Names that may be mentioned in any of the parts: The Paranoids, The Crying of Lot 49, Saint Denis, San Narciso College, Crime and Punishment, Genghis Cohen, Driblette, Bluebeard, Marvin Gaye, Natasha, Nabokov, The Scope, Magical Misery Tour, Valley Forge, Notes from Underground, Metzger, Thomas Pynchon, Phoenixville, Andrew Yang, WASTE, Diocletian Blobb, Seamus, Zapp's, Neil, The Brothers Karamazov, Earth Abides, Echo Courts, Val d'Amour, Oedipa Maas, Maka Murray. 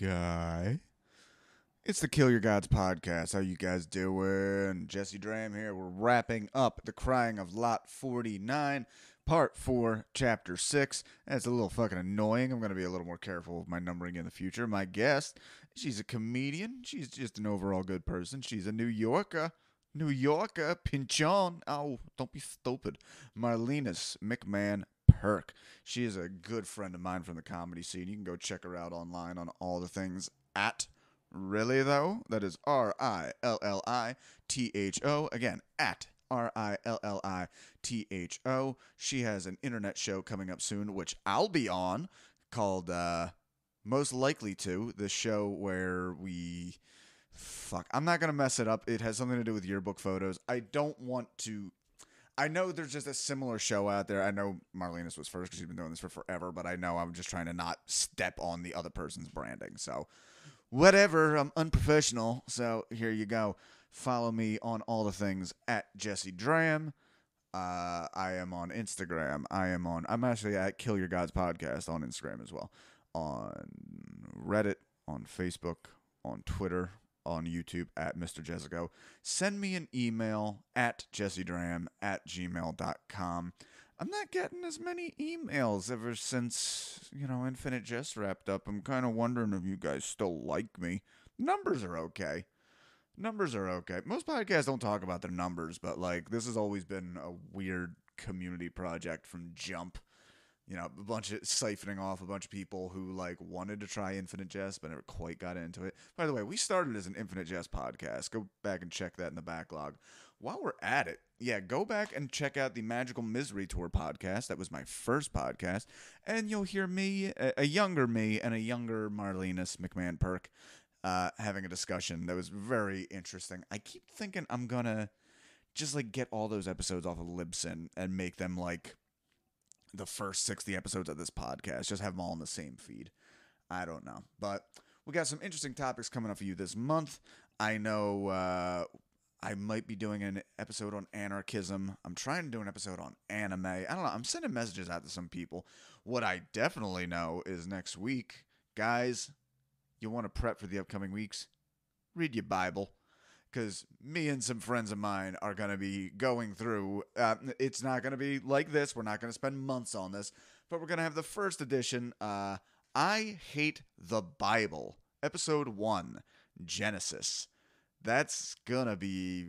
guy. It's the Kill Your Gods podcast. How you guys doing? Jesse Draham here. We're wrapping up The Crying of Lot 49, Part 4, Chapter 6. That's a little fucking annoying. I'm going to be a little more careful with my numbering in the future. My guest, she's a comedian. She's just an overall good person. She's a New Yorker. New Yorker, Pynchon. Oh, don't be stupid. Marlenas McMahon-Purk. She is a good friend of mine from the comedy scene. You can go check her out online on all the things at Rillitho. That is R-I-L-L-I-T-H-O. Again, at R-I-L-L-I-T-H-O. She has an internet show coming up soon, which I'll be on, called Most Likely To, the show where we... Fuck, I'm not going to mess it up. It has something to do with yearbook photos. I don't want to... I know there's just a similar show out there. I know Marlenas was first because she's been doing this for forever, but I know I'm just trying to not step on the other person's branding. So, whatever. I'm unprofessional. So, here you go. Follow me on all the things at Jesse Draham. I am on Instagram. I'm actually at Kill Your Gods Podcast on Instagram as well. On Reddit, on Facebook, on Twitter, on YouTube at Mr. Jessico. Send me an email at jessedram@gmail.com. I'm not getting as many emails ever since, you know, Infinite Jest wrapped up. I'm kind of wondering if you guys still like me. Numbers are okay. Numbers are okay. Most podcasts don't talk about their numbers, but, like, this has always been a weird community project from jump. You know, a bunch of siphoning off a bunch of people who, like, wanted to try Infinite Jest but never quite got into it. By the way, we started as an Infinite Jest podcast. Go back and check that in the backlog. While we're at it, yeah, go back and check out the Magical Misery Tour podcast. That was my first podcast. And you'll hear me, a younger me, and a younger Marlenas McMahon-Purk having a discussion that was very interesting. I keep thinking I'm going to just, like, get all those episodes off of Libsyn and make them, like... the first 60 episodes of this podcast. Just have them all in the same feed. I don't know. But we got some interesting topics coming up for you this month. I know I might be doing an episode on anarchism. I'm trying to do an episode on anime. I don't know. I'm sending messages out to some people. What I definitely know is next week, guys, you want to prep for the upcoming weeks? Read your Bible. Because me and some friends of mine are going to be going through, it's not going to be like this, we're not going to spend months on this, but we're going to have the first edition, I Hate the Bible, Episode 1, Genesis. That's going to be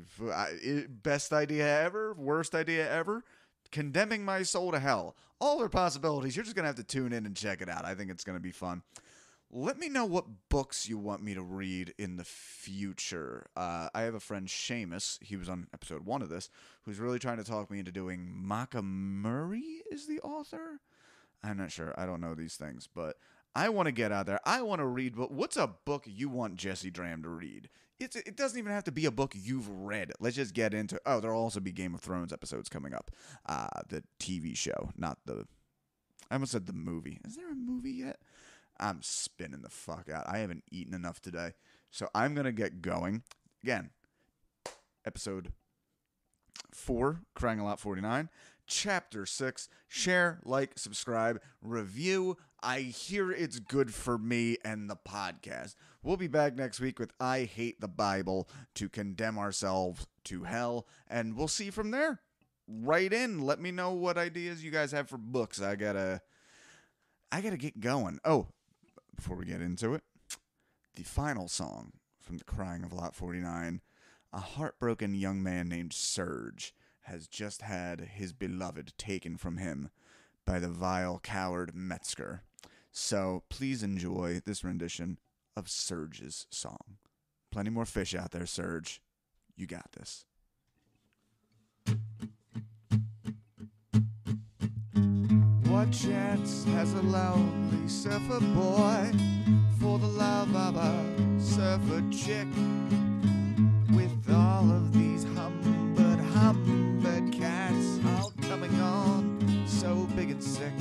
best idea ever, worst idea ever, condemning my soul to hell. All their possibilities, you're just going to have to tune in and check it out. I think it's going to be fun. Let me know what books you want me to read in the future. I have a friend, Seamus, he was on episode 1 of this, who's really trying to talk me into doing Maka Murray is the author? I'm not sure. I don't know these things, but I want to get out there. I want to read, but what's a book you want Jesse Draham to read? It doesn't even have to be a book you've read. Let's just get into, oh, there'll also be Game of Thrones episodes coming up. The TV show, not the, I almost said the movie. Is there a movie yet? I'm spinning the fuck out. I haven't eaten enough today. So I'm going to get going. Again, episode 4, Crying a Lot 49, chapter 6. Share, like, subscribe, review. I hear it's good for me and the podcast. We'll be back next week with I Hate the Bible to condemn ourselves to hell. And we'll see from there. Write in. Let me know what ideas you guys have for books. I gotta get going. Oh, before we get into it, the final song from The Crying of Lot 49, a heartbroken young man named Serge has just had his beloved taken from him by the vile coward Metzger. So please enjoy this rendition of Serge's song. Plenty more fish out there, Serge. You got this. What chance has a lonely surfer boy for the love of a surfer chick? With all of these Humbert cats all coming on so big and sick.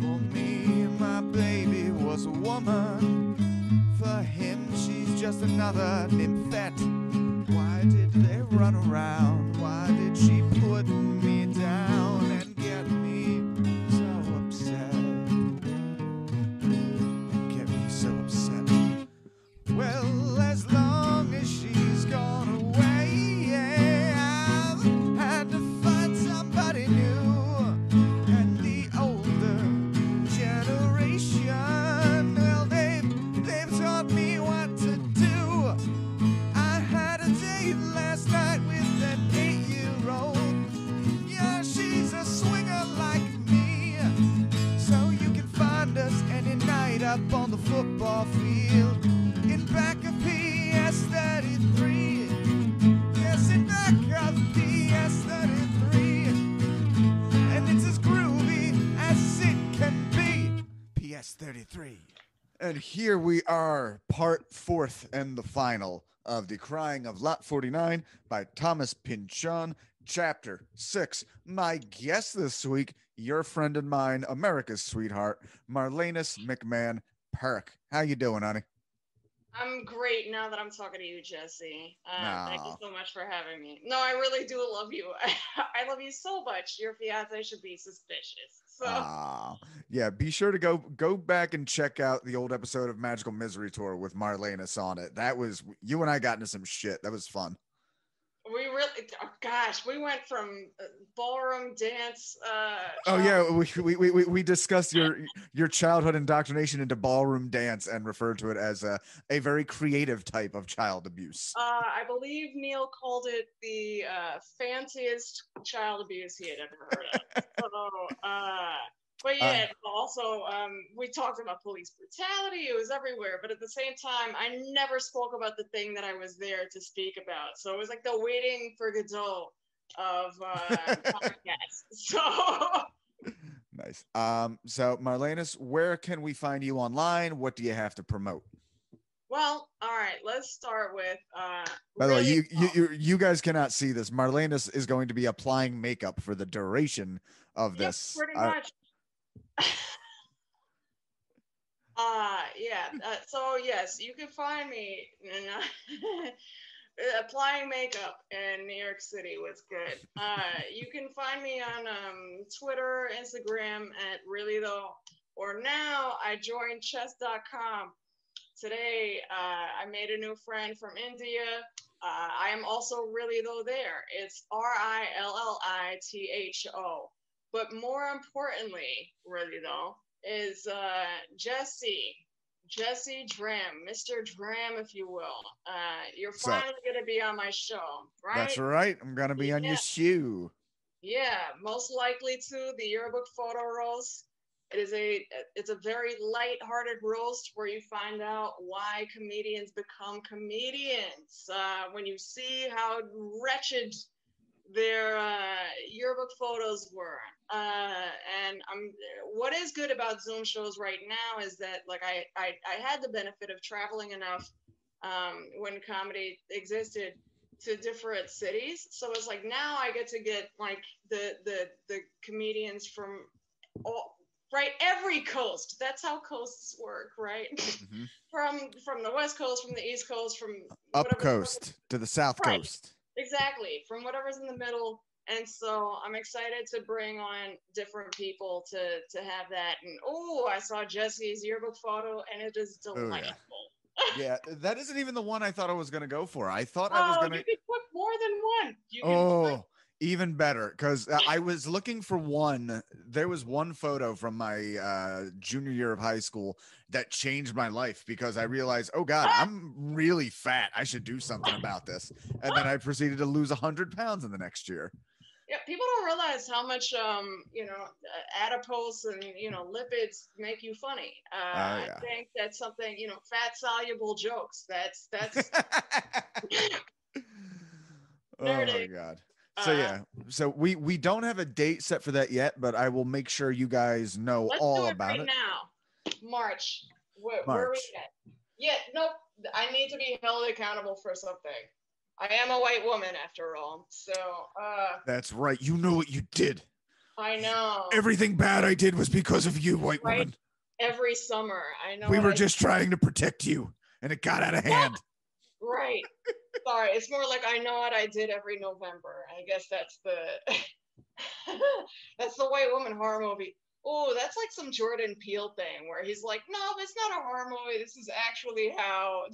For me, my baby was a woman. For him, she's just another nymphette. Why did they run around? Why did she put me down? So up on the football field in back of PS33. Yes, in back of PS33. And it's as groovy as it can be. PS33. And here we are, part fourth and the final of The Crying of Lot 49 by Thomas Pynchon, Chapter 6. My guest this week, your friend and mine, America's sweetheart, Marlenas McMahon-Purk. How you doing, honey? I'm great now that I'm talking to you, Jesse. Thank you so much for having me. No, I really do love you. I love you so much. Your fiance should be suspicious. So. Yeah, be sure to go back and check out the old episode of Magical Misery Tour with Marlenas on it. That was, you and I got into some shit. That was fun. We really, we went from ballroom dance. We discussed your childhood indoctrination into ballroom dance and referred to it as a very creative type of child abuse. I believe Neil called it the fanciest child abuse he had ever heard of. So, but yeah, also we talked about police brutality. It was everywhere, but at the same time, I never spoke about the thing that I was there to speak about. So it was like the waiting for Godot of podcasts. So nice. So Marlenas, where can we find you online? What do you have to promote? Well, all right, let's start with. By the way, you guys cannot see this. Marlenas is going to be applying makeup for the duration of this. Pretty much. So yes, you can find me applying makeup in New York City. What's good? You can find me on Twitter, Instagram at Rillitho, or now I joined chess.com today. I made a new friend from India. I am also Rillitho there. It's Rillitho. But more importantly, really though, is Jesse Draham, Mr. Draham, if you will. You're finally going to be on my show, right? That's right. I'm going to be on your shoe. Yeah, most likely to the yearbook photo roast. It's a very lighthearted roast where you find out why comedians become comedians. When you see how wretched their yearbook photos were, and what is good about Zoom shows right now is that, like, I had the benefit of traveling enough when comedy existed to different cities, so it's like now I get to get like the comedians from every coast. That's how coasts work, right? Mm-hmm. from the West Coast, from the East Coast, from up coast to the South Coast. Exactly, from whatever's in the middle. And so I'm excited to bring on different people to have that. And I saw Jesse's yearbook photo and it is delightful. Yeah, that isn't even the one I thought I was going to go for. I thought I was going to. You can put more than one. Even better, because I was looking for one. There was one photo from my junior year of high school that changed my life because I realized, oh God, I'm really fat. I should do something about this. And then I proceeded to lose 100 pounds in the next year. Yeah, people don't realize how much adipose and lipids make you funny. I think that's something, fat soluble jokes. That's oh my God. So yeah, so we don't have a date set for that yet, but I will make sure you guys know all about it. Let's do it right now. March. Where are we at? Yeah, nope. I need to be held accountable for something. I am a white woman after all, so. That's right. You know what you did. I know. Everything bad I did was because of you, white woman. Every summer, I know. We were just trying to protect you, and it got out of hand. Right. Sorry, it's more like I know what I did every November. I guess that's the that's the white woman horror movie. Oh, that's like some Jordan Peele thing where he's like, no, it's not a horror movie. This is actually how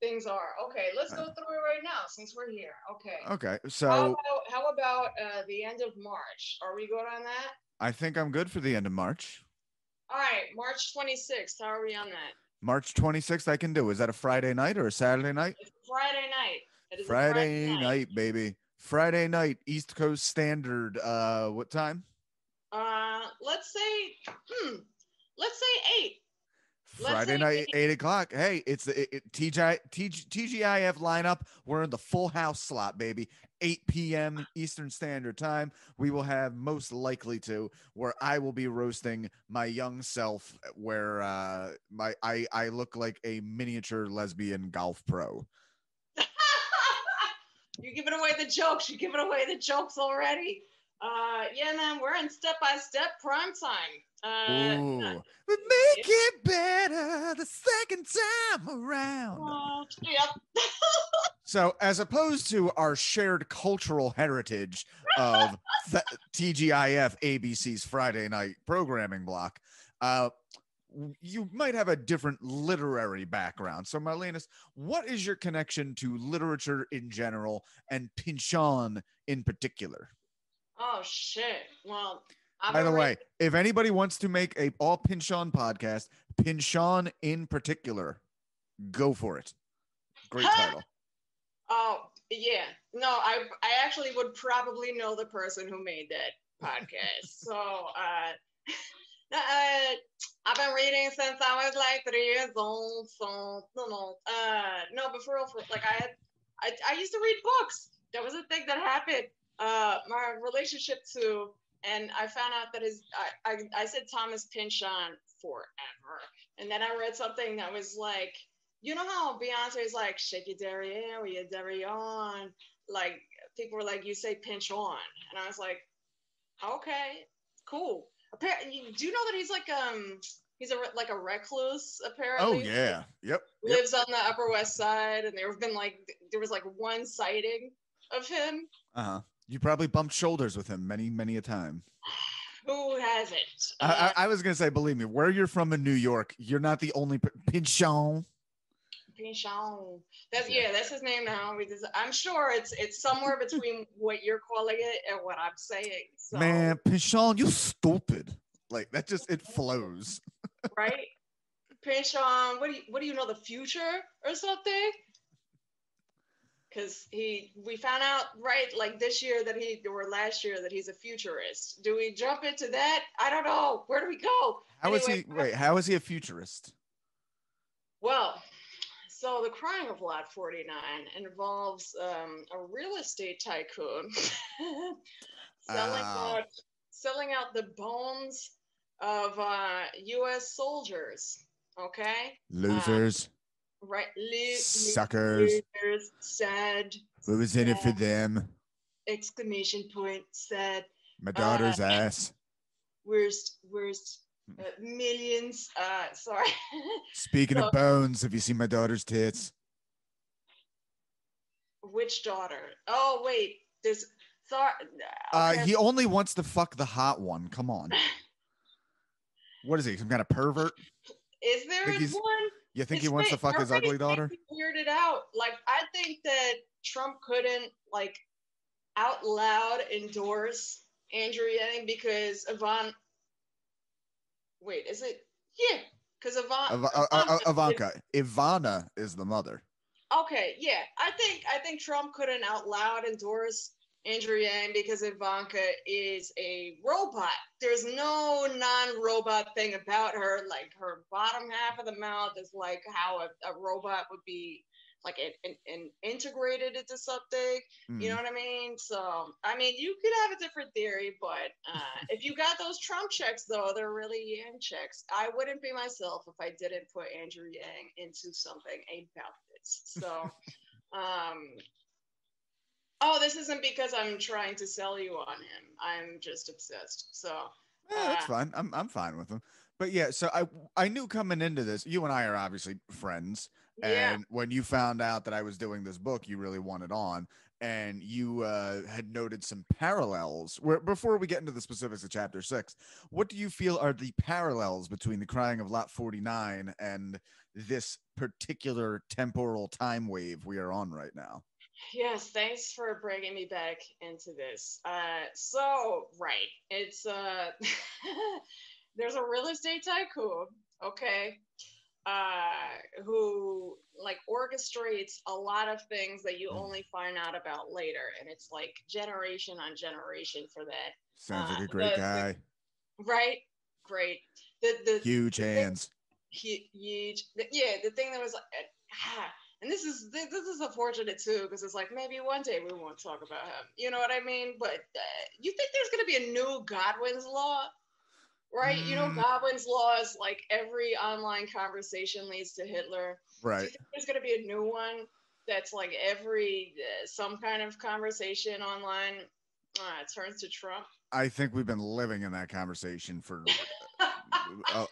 things are. Okay, let's go through it right now since we're here. Okay. Okay. So how about the end of March? Are we good on that? I think I'm good for the end of March. All right, March 26th. How are we on that? March 26th, I can do. Is that a Friday night or a Saturday night? It's Friday night. It is Friday night, baby. Friday night, East Coast Standard. What time? Let's say 8. Friday night, 8 o'clock. Hey, it's TGIF lineup. We're in the full house slot, baby. 8 p.m. Eastern Standard Time. We will have Most Likely To, where I will be roasting my young self, where I look like a miniature lesbian golf pro. You're giving away the jokes. You're giving away the jokes already. Yeah, man, we're in step-by-step prime time. Ooh. We make it better the second time around. Yep. So as opposed to our shared cultural heritage of TGIF ABC's Friday night programming block, you might have a different literary background. So Marlenas, what is your connection to literature in general and Pynchon in particular? Oh, shit. Well, by the way, if anybody wants to make a all Pynchon podcast, Pynchon in particular, go for it. Great title. Oh, yeah. No, I actually would probably know the person who made that podcast. So I've been reading since I was like 3 years old. So, no, but for real, like I used to read books. That was a thing that happened. My relationship to, and I found out that I said Thomas Pynchon forever. And then I read something that was like, you know how Beyonce is like, shake your derriere or your derriere. Like, people were like, you say Pynchon. And I was like, okay, cool. Do you know that he's like, he's a recluse, apparently? Oh, yeah. Yep. Lives on the Upper West Side. And there was one sighting of him. Uh-huh. You probably bumped shoulders with him many, many a time. Who hasn't? I was going to say, believe me, where you're from in New York, you're not the only Pynchon. Pynchon. That's his name now. I'm sure it's somewhere between what you're calling it and what I'm saying. So. Man, Pynchon, you stupid. Like, that just, it flows. Right? Pynchon, what do you know, the future or something? Because we found out, right, like this year that last year that he's a futurist. Do we jump into that? I don't know. Where do we go? How is he a futurist? Well, so The Crying of Lot 49 involves a real estate tycoon selling out the bones of U.S. soldiers, okay? Losers. Right, suckers. Sad. What was in it for them? Exclamation point. Sad. My daughter's ass. Worst. Millions. Sorry. Speaking of bones, have you seen my daughter's tits? Which daughter? Oh wait, there's. Sorry. Okay. He only wants to fuck the hot one. Come on. What is he? Some kind of pervert? Is there one? You think he wants to fuck his ugly daughter? Weird it out. Like, I think that Trump couldn't, like, out loud endorse Andrew Yang because Ivanka. Wait, is it? Yeah, because Ivanka. Ivana is the mother. Okay, yeah. I think Trump couldn't out loud endorse Andrew Yang because Ivanka is a robot. There's no non-robot thing about her. Like, her bottom half of the mouth is like how a robot would be, like, an integrated into something. You know what I mean? So, I mean, you could have a different theory, but if you got those Trump checks, though, they're really Yang checks. I wouldn't be myself if I didn't put Andrew Yang into something about this. So, oh, this isn't because I'm trying to sell you on him. I'm just obsessed. So yeah, that's fine. I'm fine with him. But yeah, so I knew coming into this, you and I are obviously friends. Yeah. And when you found out that I was doing this book, you really wanted on, and you had noted some parallels. Before we get into the specifics of Chapter 6, what do you feel are the parallels between The Crying of Lot 49 and this particular temporal time wave we are on right now? Yes, thanks for bringing me back into this. So, right, it's, there's a real estate tycoon, okay, who, like, orchestrates a lot of things that you only find out about later, and it's, like, generation on generation for that. Sounds like a great guy. Right? Great. Huge hands. huge. Yeah, the thing that was like, and this is unfortunate too, because it's like maybe one day we won't talk about him. You know what I mean? But you think there's gonna be a new Godwin's Law, right? Mm. You know, Godwin's Law is like every online conversation leads to Hitler. Right. Do you think there's gonna be a new one that's like every some kind of conversation online turns to Trump? I think we've been living in that conversation for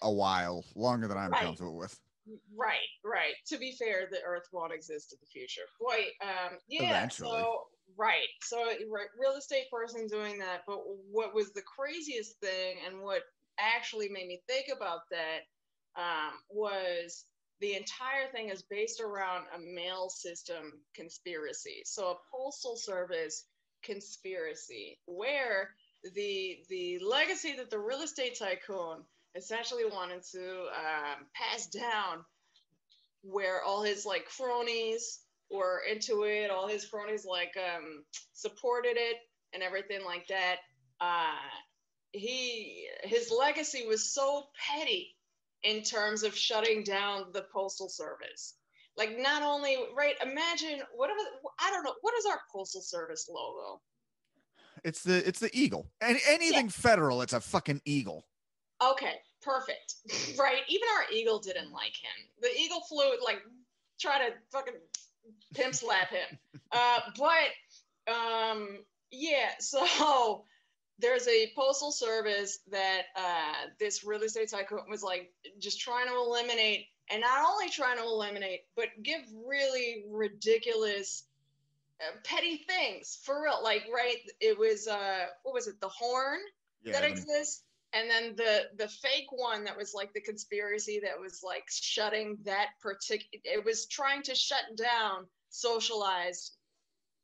a while, longer than I'm comfortable with. Right. To be fair, the Earth won't exist in the future. Boy, eventually. So real estate person doing that. But what was the craziest thing, and what actually made me think about that, was the entire thing is based around a mail system conspiracy. So a postal service conspiracy, where the legacy that the real estate tycoon essentially wanted to pass down, where all his like cronies were into it, all his cronies like supported it and everything like that. His legacy was so petty in terms of shutting down the postal service. Like, not only, right, imagine whatever, I don't know, what is our postal service logo? It's the eagle. And anything federal, it's a fucking eagle. Okay, perfect. Right, even our eagle didn't like him. The eagle flew, like, try to fucking pimp slap him. So there's a postal service that this real estate tycoon was like just trying to eliminate. And not only trying to eliminate, but give really ridiculous, petty things, for real. Like, right, it was, what was it, the horn that exists? And then the fake one that was like the conspiracy that was like shutting that particular, it was trying to shut down socialized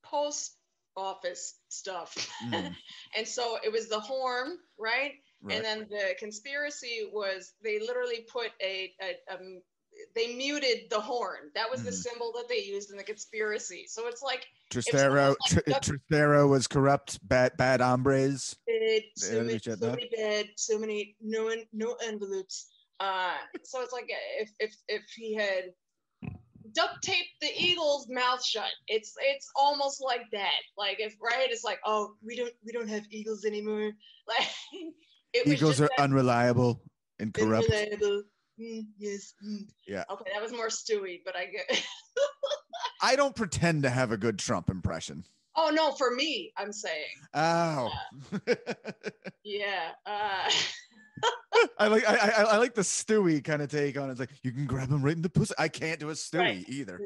post office stuff. Mm. And so it was the horn, right? Right. And then the conspiracy was they literally put they muted the horn. That was the symbol that they used in the conspiracy. So it's like Tristero was corrupt, bad hombres. So many no envelopes. So it's like if he had duct taped the eagle's mouth shut, it's almost like that. Like if it's like, oh, we don't have eagles anymore. Like. Eagles are unreliable and corrupt. Yeah. Okay, that was more Stewie, but I get. I don't pretend to have a good Trump impression. Oh no, for me, I'm saying. Oh. Yeah. I like the Stewie kind of take on it. It's like you can grab him right in the pussy. I can't do a Stewie either.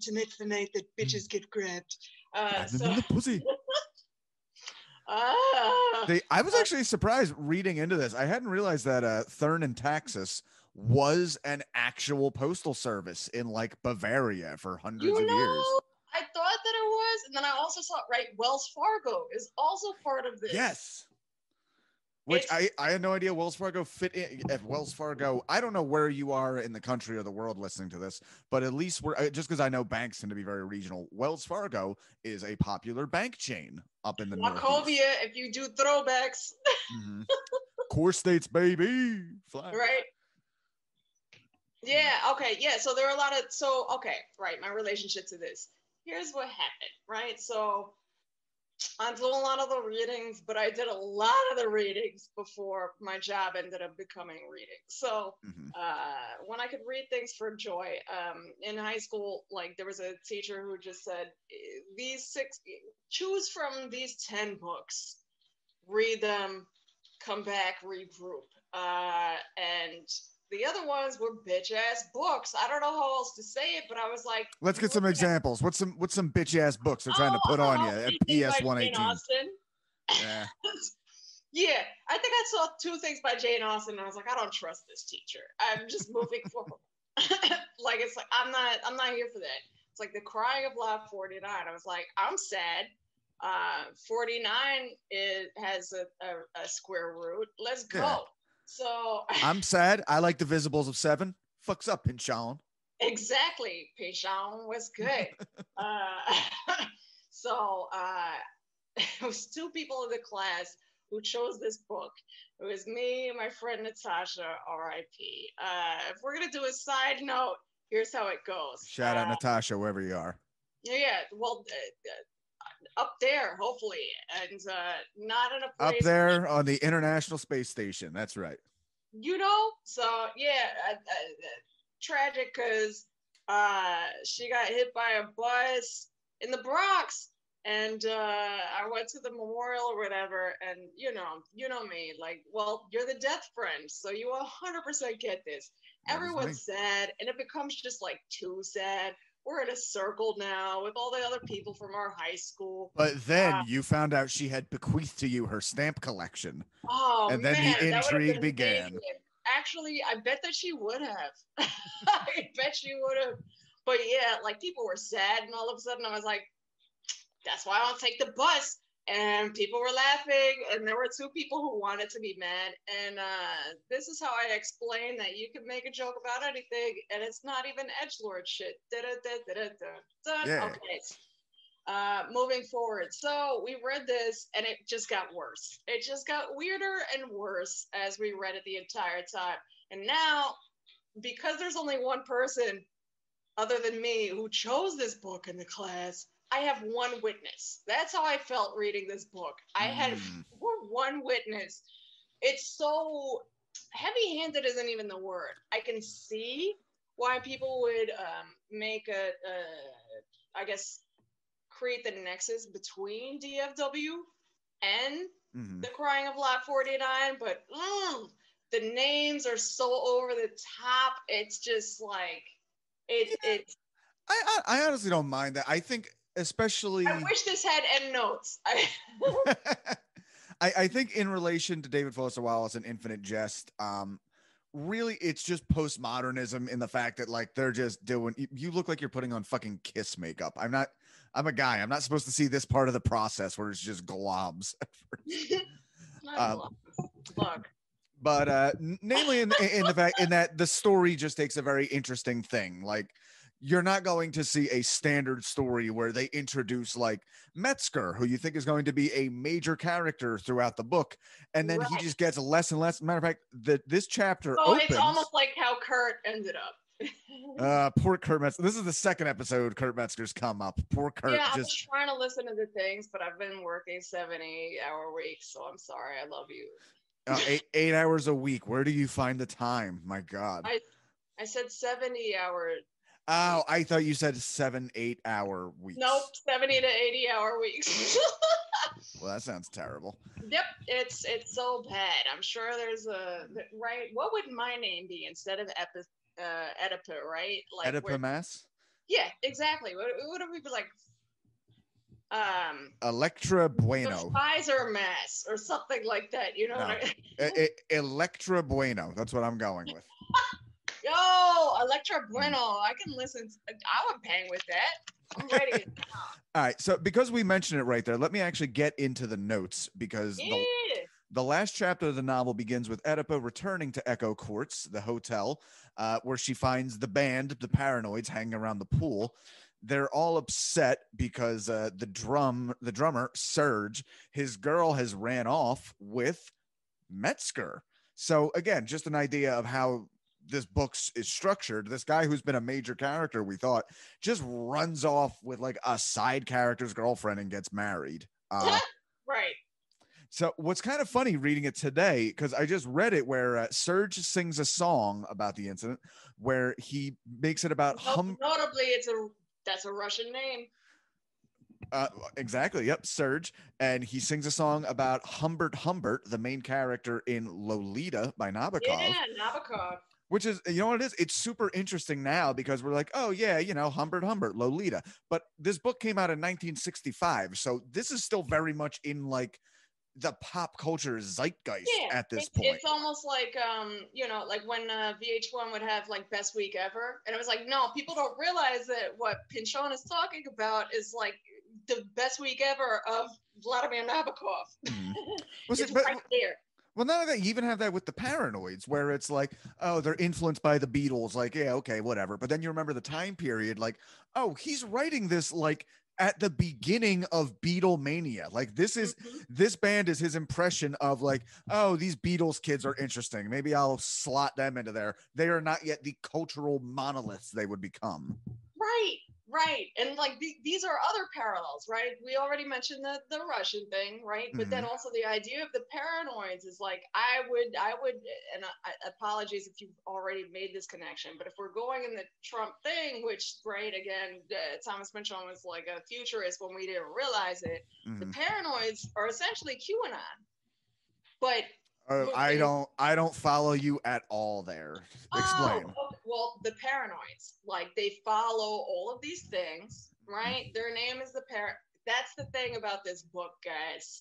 Tonight's the night that bitches get grabbed. Grab them in the pussy. I was actually surprised reading into this. I hadn't realized that Thurn and Taxis was an actual postal service in like Bavaria for hundreds of years. I thought that it was, and then I also saw Wells Fargo is also part of this. Yes, which I had no idea Wells Fargo fit in. If Wells Fargo, I don't know where you are in the country or the world listening to this, but at least just because I know banks tend to be very regional, Wells Fargo is a popular bank chain up in the Northeast. Wachovia, if you do throwbacks. Mm-hmm. Core states, baby. Fly. Right. Yeah. Okay. Yeah. So there are a lot of, my relationship to this. Here's what happened, right? So I'm doing a lot of the readings, but I did a lot of the readings before my job ended up becoming reading. So when I could read things for joy, in high school, like there was a teacher who just said, choose from these 10 books, read them, come back, regroup. And the other ones were bitch ass books. I don't know how else to say it, but I was like, let's get some examples. What's some bitch ass books they're trying to put on you at PS 118? Yeah. Yeah. I think I saw 2 things by Jane Austen and I was like, I don't trust this teacher. I'm just moving forward. Like it's like I'm not here for that. It's like The Crying of Lot 49. I was like, I'm sad. 49 has a square root. Let's go. Yeah. So I'm sad. I like the Visibles of 7. Fucks up, Pynchon. Exactly. Pynchon was good. So it was 2 people in the class who chose this book. It was me and my friend Natasha, R.I.P. If we're going to do a side note, here's how it goes. Shout out Natasha, wherever you are. Yeah, well, up there, hopefully, and not in a place. Up there on the International Space Station, that's right. You know, so yeah, tragic because she got hit by a bus in the Bronx, and I went to the memorial or whatever, and you know me, like, well, you're the death friend, so you 100% get this. Everyone's sad, and it becomes just like too sad. We're in a circle now with all the other people from our high school. But then you found out she had bequeathed to you her stamp collection. Oh, and then man, the intrigue began. Amazing. Actually, I bet that she would have. I bet she would have. But yeah, like people were sad, and all of a sudden I was like, that's why I don't take the bus. And people were laughing, and there were two people who wanted to be mad. And this is how I explain that you can make a joke about anything, and it's not even edgelord shit. Yeah. Okay. Moving forward. So we read this, and it just got worse. It just got weirder and worse as we read it the entire time. And now, because there's only one person other than me who chose this book in the class, I have one witness. That's how I felt reading this book. I had one witness. It's so heavy-handed isn't even the word. I can see why people would make create the nexus between DFW and The Crying of Lot 49, but the names are so over the top. It's just like, I honestly don't mind that. I think... Especially, I wish this had end notes. I think in relation to David Foster Wallace and Infinite Jest, really it's just postmodernism in the fact that like they're just doing. You look like you're putting on fucking Kiss makeup. I'm a guy. I'm not supposed to see this part of the process where it's just globs. Look. But namely in the fact in that the story just takes a very interesting thing like. You're not going to see a standard story where they introduce like Metzger, who you think is going to be a major character throughout the book. And then he just gets less and less. Matter of fact, this chapter opens. It's almost like how Kurt ended up. Poor Kurt Metzger. This is the second episode Kurt Metzger's come up. Poor Kurt. Yeah, I was trying to listen to the things, but I've been working 70-hour weeks. So I'm sorry. I love you. 8 hours a week. Where do you find the time? My God. I said 70-hour. Oh, I thought you said 7-8 hour weeks. Nope, 70 to 80 hour weeks. Well, that sounds terrible. Yep, it's so bad. I'm sure there's right. What would my name be instead of Oedipa? Right, like Oedipa Maas. Yeah, exactly. What would it be like? Electra Bueno. Pfizer Mass or something like that. You know what I mean? Electra Bueno. That's what I'm going with. Yo, Electra Bueno, I can listen. I would bang with that. I'm ready. All right. So because we mentioned it right there, let me actually get into the notes because the last chapter of the novel begins with Oedipa returning to Echo Courts, the hotel, where she finds the band, the Paranoids, hanging around the pool. They're all upset because the drummer, Serge, his girl has ran off with Metzger. So again, just an idea of how this book is structured. This guy who's been a major character, we thought, just runs off with like a side character's girlfriend and gets married. Right. So what's kind of funny reading it today, because I just read it where Serge sings a song about the incident where he makes it about notably that's a Russian name. Exactly. Yep. Serge. And he sings a song about Humbert Humbert, the main character in Lolita by Nabokov. Yeah, Nabokov. Which is, you know what it is? It's super interesting now because we're like, oh yeah, you know, Humbert Humbert, Lolita. But this book came out in 1965. So this is still very much in like the pop culture zeitgeist at this point. It's almost like, like when VH1 would have like Best Week Ever. And it was like, no, people don't realize that what Pynchon is talking about is like the best week ever of Vladimir Nabokov. Right there. Well, none of that. You even have that with the Paranoids, where it's like, oh, they're influenced by the Beatles. Like, yeah, okay, whatever. But then you remember the time period, like, oh, he's writing this like at the beginning of Beatlemania. Like, this is this band is his impression of like, oh, these Beatles kids are interesting, maybe I'll slot them into there. They are not yet the cultural monoliths they would become. Right. And like these are other parallels, right? We already mentioned the Russian thing, right? But then also the idea of the Paranoids is like, I would, and apologies if you've already made this connection, but if we're going in the Trump thing, which, right, again, Thomas Pynchon was like a futurist when we didn't realize it. The Paranoids are essentially QAnon, but I don't follow you at all there. Explain. Oh, okay. Well, the Paranoids, like, they follow all of these things, right? Their name is the Paranoids. That's the thing about this book, guys.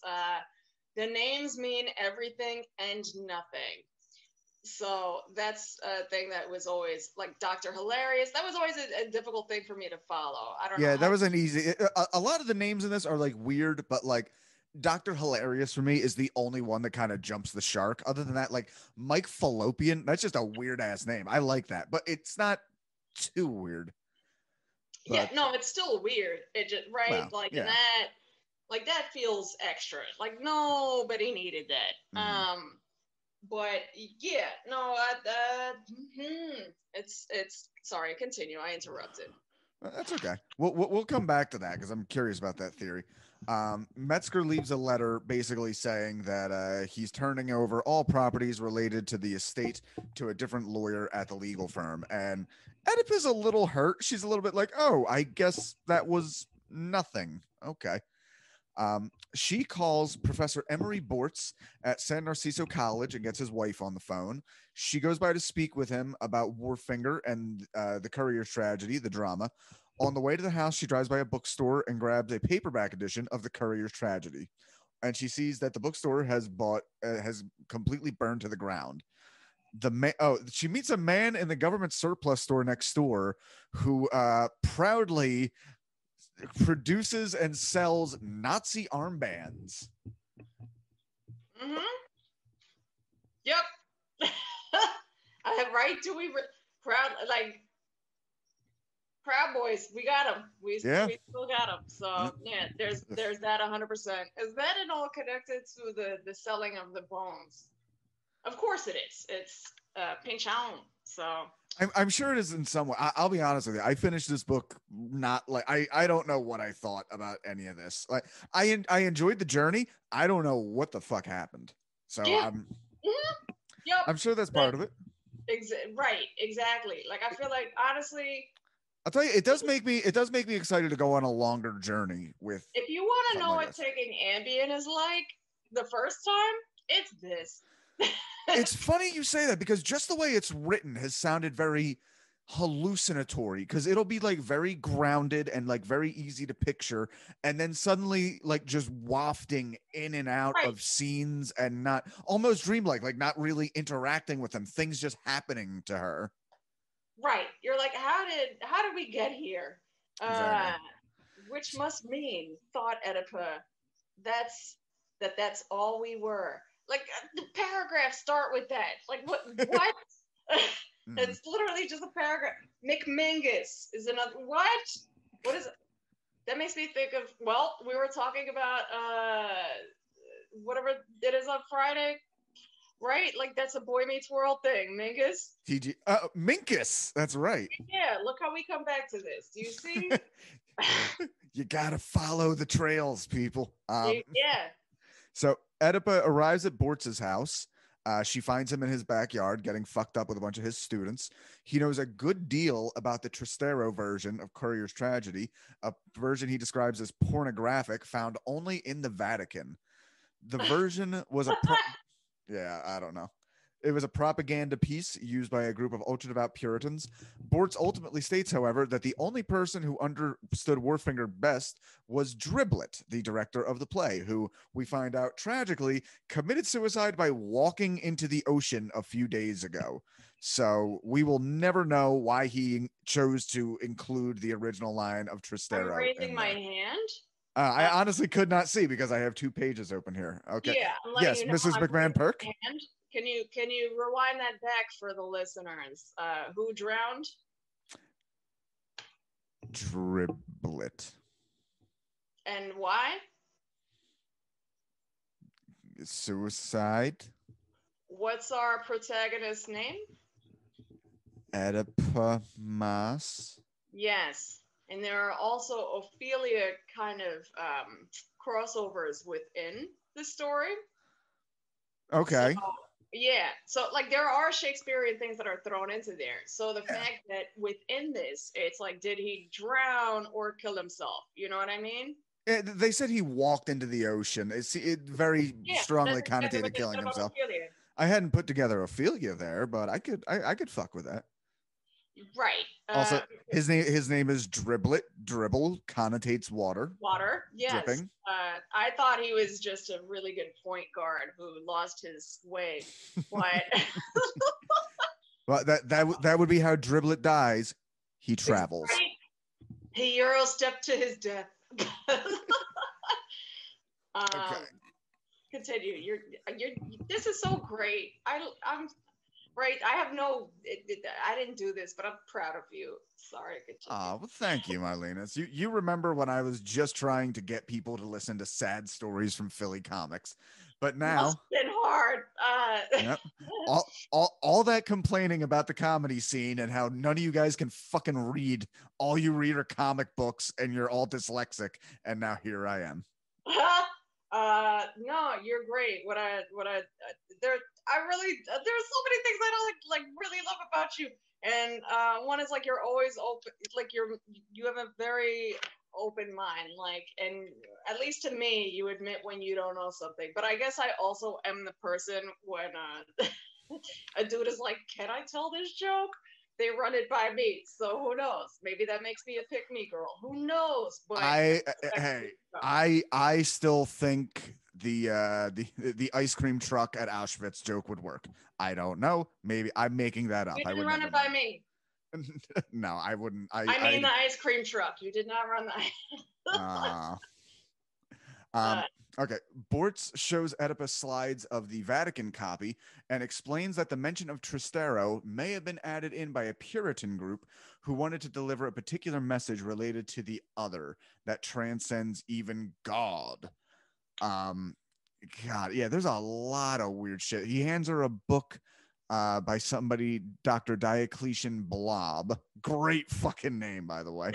The names mean everything and nothing. So that's a thing that was always like Dr. Hilarious. That was always a difficult thing for me to follow. I don't know. Yeah, that was an easy. A lot of the names in this are like weird, but like, Dr. Hilarious for me is the only one that kind of jumps the shark. Other than that, like Mike Fallopian, that's just a weird ass name. I like that, but it's not too weird. But, yeah, no, it's still weird. It just, right, well, like, yeah. That, like, that feels extra. Like, nobody needed that. But yeah, no, it's sorry. Continue. I interrupted. That's okay. We'll come back to that because I'm curious about that theory. Metzger leaves a letter basically saying that he's turning over all properties related to the estate to a different lawyer at the legal firm, and Oedipa's a little hurt. She's a little bit like, oh, I guess that was nothing. Okay. She calls Professor Emory Bortz at San Narciso College and gets his wife on the phone. She goes by to speak with him about Warfinger and The Courier's Tragedy, the drama. On the way to the house, she drives by a bookstore and grabs a paperback edition of The Courier's Tragedy. And she sees that the bookstore has completely burned to the ground. She meets a man in the government surplus store next door who proudly produces and sells Nazi armbands. Yep. Right? Do we proud, like, Proud Boys, we got them. We still got them. So yeah, there's that 100%. Is that at all connected to the selling of the bones? Of course it is. It's Pynchon. So I'm sure it is in some way. I'll be honest with you. I finished this book not like I don't know what I thought about any of this. Like I enjoyed the journey. I don't know what the fuck happened. So yeah. I'm sure that's part of it. Right. Exactly. Like, I feel like, honestly, I'll tell you, it does make me excited to go on a longer journey with. If you want to know what taking Ambien is like the first time, it's this. It's funny you say that, because just the way it's written has sounded very hallucinatory, because it'll be like very grounded and like very easy to picture, and then suddenly like just wafting in and out of scenes and not almost dreamlike, like not really interacting with them, things just happening to her. Right, you're like, how did we get here? Exactly. Which must mean, thought Oedipa, that's all we were. Like, the paragraphs start with that. Like, what? It's literally just a paragraph. McMingus is another. What is it? That makes me think of, well, we were talking about whatever it is on Friday. Right, like, that's a Boy Meets World thing, Mingus. Minkus, that's right. Yeah, look how we come back to this. Do you see? You gotta follow the trails, people. Yeah. So Oedipa arrives at Bortz's house. She finds him in his backyard getting fucked up with a bunch of his students. He knows a good deal about the Trastevere version of Courier's Tragedy, a version he describes as pornographic, found only in the Vatican. The version was a yeah, I don't know. It was a propaganda piece used by a group of ultra-devout Puritans. Bortz ultimately states, however, that the only person who understood Warfinger best was Driblette, the director of the play, who, we find out tragically, committed suicide by walking into the ocean a few days ago. So we will never know why he chose to include the original line of Trastevere. I'm raising my hand. I honestly could not see because I have two pages open here. Okay. Yeah, yes, you know, Mrs. McMahon-Purk. Can you rewind that back for the listeners? Who drowned? Driblette. And why? Suicide. What's our protagonist's name? Oedipa Maas. Yes. And there are also Ophelia kind of crossovers within the story. Okay. So, yeah. So, like, there are Shakespearean things that are thrown into there. So the fact that within this, it's like, did he drown or kill himself? You know what I mean? It, they said he walked into the ocean. It very strongly connotated killing himself. Ophelia. I hadn't put together Ophelia there, but I could fuck with that. Right. Also, his name is Driblette. Dribble connotates water. Water, yes. Dripping. I thought he was just a really good point guard who lost his way. But well, that would be how Driblette dies. He travels. Right. He Euro-stepped to his death. Okay. Continue. This is so great. I'm right. I have no. I didn't do this, but I'm proud of you. Sorry. Oh, well, thank you, Marlenas. You remember when I was just trying to get people to listen to sad stories from Philly comics, but now it's been hard. Yep. all that complaining about the comedy scene and how none of you guys can fucking read. All you read are comic books, and you're all dyslexic. And now here I am. No, you're great. There's so many things I don't like really love about you. And one is like, you're always open, like you have a very open mind, like, and at least to me, you admit when you don't know something, but I guess I also am the person when a dude is like, can I tell this joke? They run it by me, so who knows? Maybe that makes me a pick-me girl. Who knows? But I still think the ice cream truck at Auschwitz joke would work. I don't know. Maybe I'm making that up. You didn't run it by me. No, I wouldn't. I mean the ice cream truck. You did not run the. Okay, Bortz shows Oedipus slides of the Vatican copy and explains that the mention of Trastero may have been added in by a Puritan group who wanted to deliver a particular message related to the other that transcends even God. God, yeah, there's a lot of weird shit. He hands her a book by somebody, Dr. Diocletian Blobb. Great fucking name, by the way.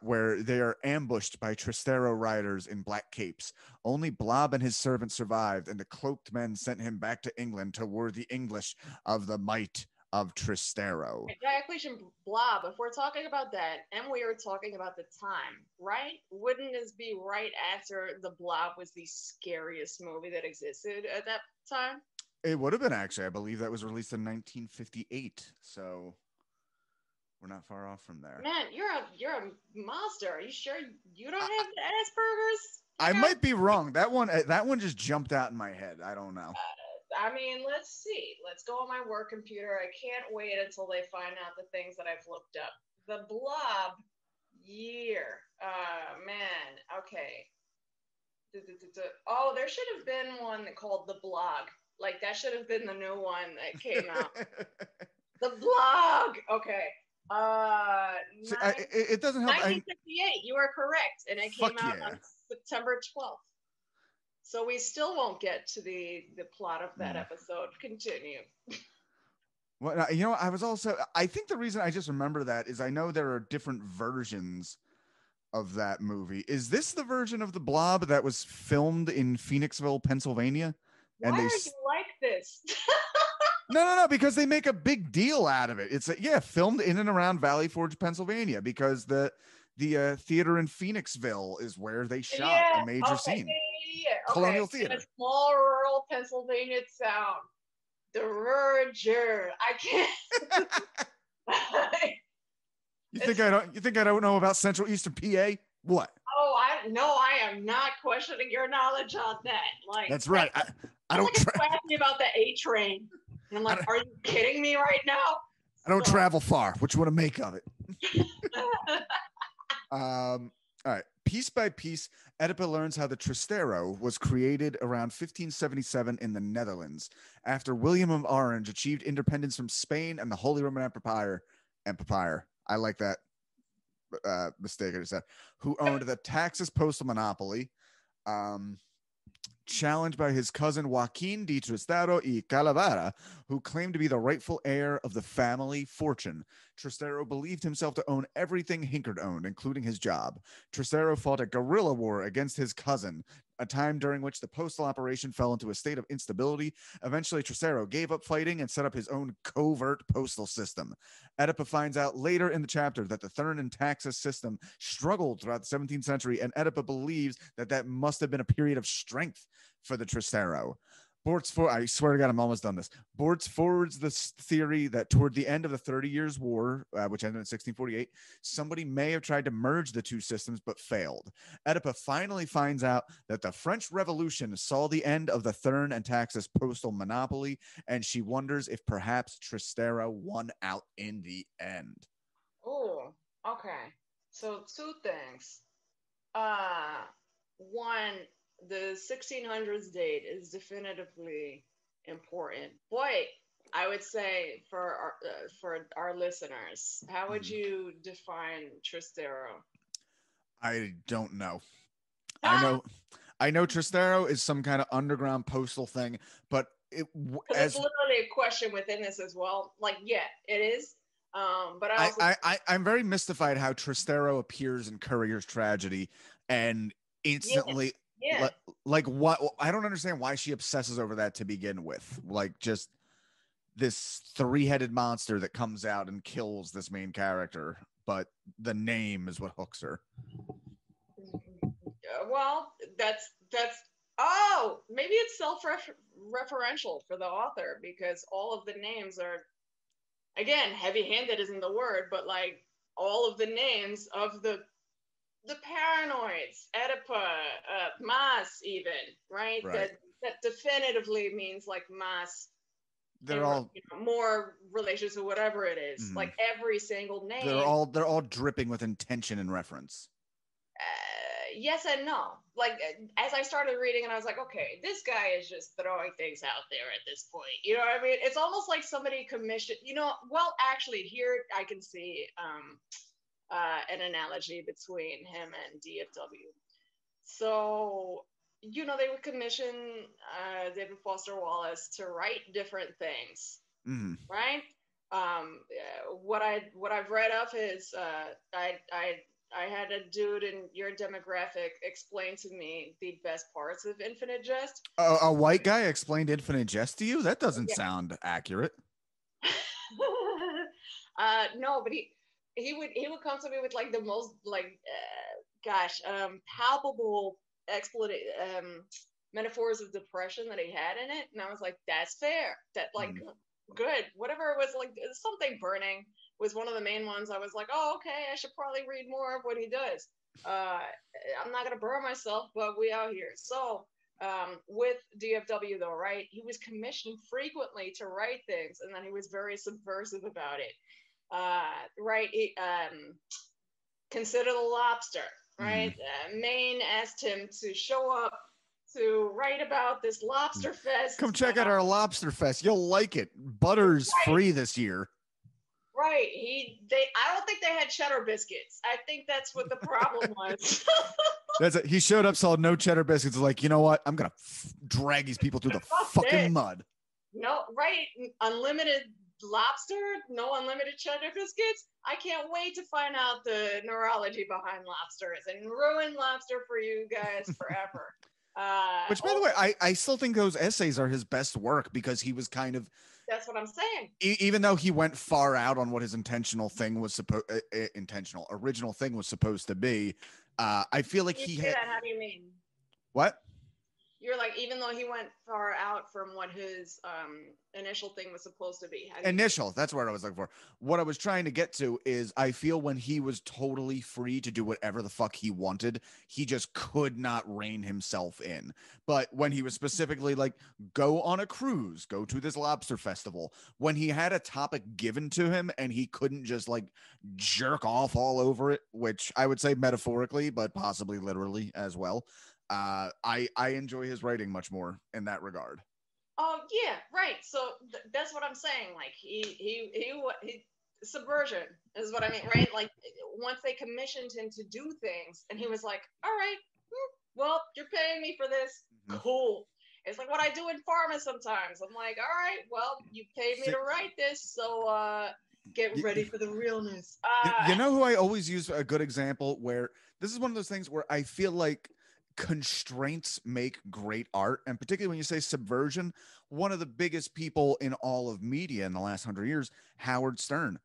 Where they are ambushed by Trastero riders in black capes. Only Blob and his servant survived, and the cloaked men sent him back to England to ward the English of the might of Trastero. Diocletian Blob, if we're talking about that, and we are talking about the time, right? Wouldn't this be right after The Blob was the scariest movie that existed at that time? It would have been, actually. I believe that was released in 1958, so... We're not far off from there. Man, you're a monster. Are you sure you don't have the Asperger's? I might be wrong. That one just jumped out in my head. I don't know. I mean, let's see. Let's go on my work computer. I can't wait until they find out the things that I've looked up. The Blob year. Man. Okay. Oh, there should have been one called The Blog. Like, that should have been the new one that came out. The Blog. Okay. It doesn't help. 1958, you are correct, and it came out on September 12th. So we still won't get to the plot of that episode. Continue. Well, you know, I think the reason I just remember that is I know there are different versions of that movie. Is this the version of The Blob that was filmed in Phoenixville, Pennsylvania? Why are you like this? No, because they make a big deal out of it. It's filmed in and around Valley Forge, Pennsylvania, because the theater in Phoenixville is where they shot a major scene. Yeah. Colonial theater. In a small rural Pennsylvania town. The Rurger. I can't. You think I don't know about Central Eastern PA? What? Oh, I am not questioning your knowledge on that. Like, that's right. I don't ask me about the A train. And I'm like, are you kidding me right now? I don't travel far. What you want to make of it? All right. Piece by piece, Oedipa learns how the Trastero was created around 1577 in the Netherlands after William of Orange achieved independence from Spain and the Holy Roman Empire. I like that. mistake I just said, who owned the Texas postal monopoly, challenged by his cousin Joaquin de Tristero y Calavera, who claimed to be the rightful heir of the family fortune. Tristero believed himself to own everything Hinkard owned, including his job. Tristero fought a guerrilla war against his cousin, a time during which the postal operation fell into a state of instability. Eventually, Tristero gave up fighting and set up his own covert postal system. Oedipa finds out later in the chapter that the Thurn and Taxis system struggled throughout the 17th century, and Oedipa believes that that must have been a period of strength for the Tristero. I swear to God, I'm almost done this. Bortz forwards this theory that toward the end of the 30 Years' War, which ended in 1648, somebody may have tried to merge the two systems but failed. Oedipa finally finds out that the French Revolution saw the end of the Thurn and Taxis postal monopoly, and she wonders if perhaps Tristero won out in the end. Oh, okay. So two things. One, the 1600s date is definitively important. Boy, I would say for our listeners, how would you define Tristero? I don't know. I know Tristero is some kind of underground postal thing, but it's literally a question within this as well. Like, yeah, it is. But I'm very mystified how Tristero appears in Courier's Tragedy and instantly. Yeah. Yeah. Like what? I don't understand why she obsesses over that to begin with. Like, just this three-headed monster that comes out and kills this main character, but the name is what hooks her. Well, that's maybe it's self-referential for the author, because all of the names are, again, heavy-handed isn't the word, but like all of the names of the Paranoids, Oedipa, Maas, even, right? That definitively means like Maas. They're all, you know, more relations or whatever it is. Mm-hmm. Like every single name. They're all dripping with intention and reference. Yes and no. Like, as I started reading, and I was like, okay, this guy is just throwing things out there at this point. You know what I mean? It's almost like somebody commissioned. You know, well, actually, here I can see. An analogy between him and DFW. So, you know, they would commission David Foster Wallace to write different things, mm-hmm. right? What I've read of is I had a dude in your demographic explain to me the best parts of Infinite Jest. A white guy explained Infinite Jest to you? That doesn't sound accurate. No, but he would come to me with like the most like palpable metaphors of depression that he had in it, and I was like, that's fair. That like good, whatever it was, like Something Burning was one of the main ones. I was like, oh, okay, I should probably read more of what he does. I'm not gonna burn myself, but we out here. So with DFW though, right, he was commissioned frequently to write things, and then he was very subversive about it. Consider the Lobster, right? Maine asked him to show up to write about this lobster fest. Come check out our lobster fest. You'll like it. Butter's free this year. Right. I don't think they had cheddar biscuits. I think that's what the problem was. He showed up, saw no cheddar biscuits. Like, you know what? I'm going to drag these people through the fucking mud. No, right. Unlimited lobster, no unlimited cheddar biscuits. I can't wait to find out the neurology behind lobsters and ruin lobster for you guys forever. Which, by the way, I still think those essays are his best work, because he was kind of, that's what I'm saying. Even though he went far out on what his original thing was supposed to be, I feel like he had. How do you mean? What? You're like, even though he went far out from what his initial thing was supposed to be. Initial, that's what I was looking for. What I was trying to get to is, I feel when he was totally free to do whatever the fuck he wanted, he just could not rein himself in. But when he was specifically like, go on a cruise, go to this lobster festival, when he had a topic given to him and he couldn't just like jerk off all over it, which I would say metaphorically, but possibly literally as well. I enjoy his writing much more in that regard. Oh yeah, right. So that's what I'm saying. Like he subversion is what I mean, right? Like, once they commissioned him to do things and he was like, all right, well, you're paying me for this. Cool. It's like what I do in pharma sometimes. I'm like, all right, well, you paid me to write this, so get ready for the realness. You know who I always use a good example where this is one of those things where I feel like constraints make great art, and particularly when you say subversion, one of the biggest people in all of media in the last 100 years, Howard Stern,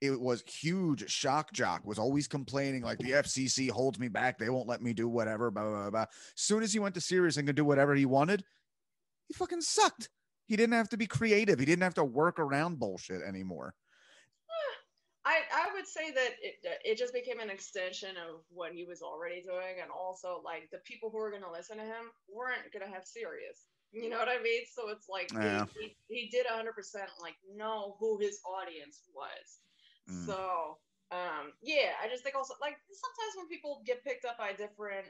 it was huge shock jock, was always complaining like the FCC holds me back, they won't let me do whatever, blah blah blah. Soon as he went to serious and could do whatever he wanted, he fucking sucked. He didn't have to be creative, he didn't have to work around bullshit anymore. I would say that it just became an extension of what he was already doing, and also like the people who were going to listen to him weren't going to have serious. You know what I mean? So it's like he did 100% like know who his audience was. Mm. So yeah, I just think also like sometimes when people get picked up by different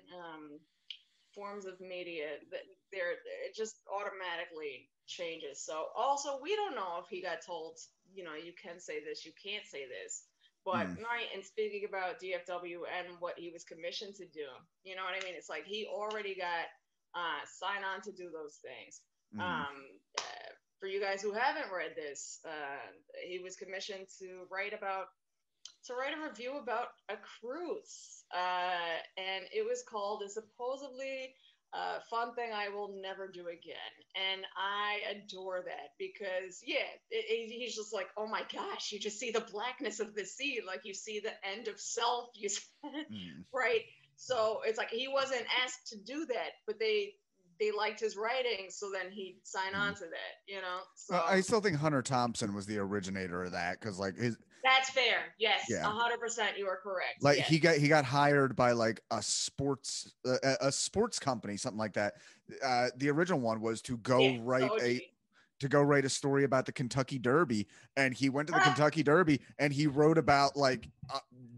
forms of media, that it just automatically changes. So also we don't know if he got told, you know, you can say this, you can't say this, but Knight, and speaking about DFW and what he was commissioned to do, you know what I mean, it's like he already got signed on to do those things. For you guys who haven't read this, he was commissioned to write a review about a cruise, and it was called A Supposedly Fun Thing I Will Never Do Again. And I adore that because, yeah, he's just like, oh my gosh, you just see the blackness of the sea, like you see the end of self, you see, right? So it's like he wasn't asked to do that, but they liked his writing, so then he'd sign on to that, you know? So I still think Hunter Thompson was the originator of that, because like his... That's fair. Yes, yeah. 100%. You are correct. Like yes. he got hired by like a sports company, something like that. The original one was to go write a story about the Kentucky Derby, and he went to the Kentucky Derby and he wrote about like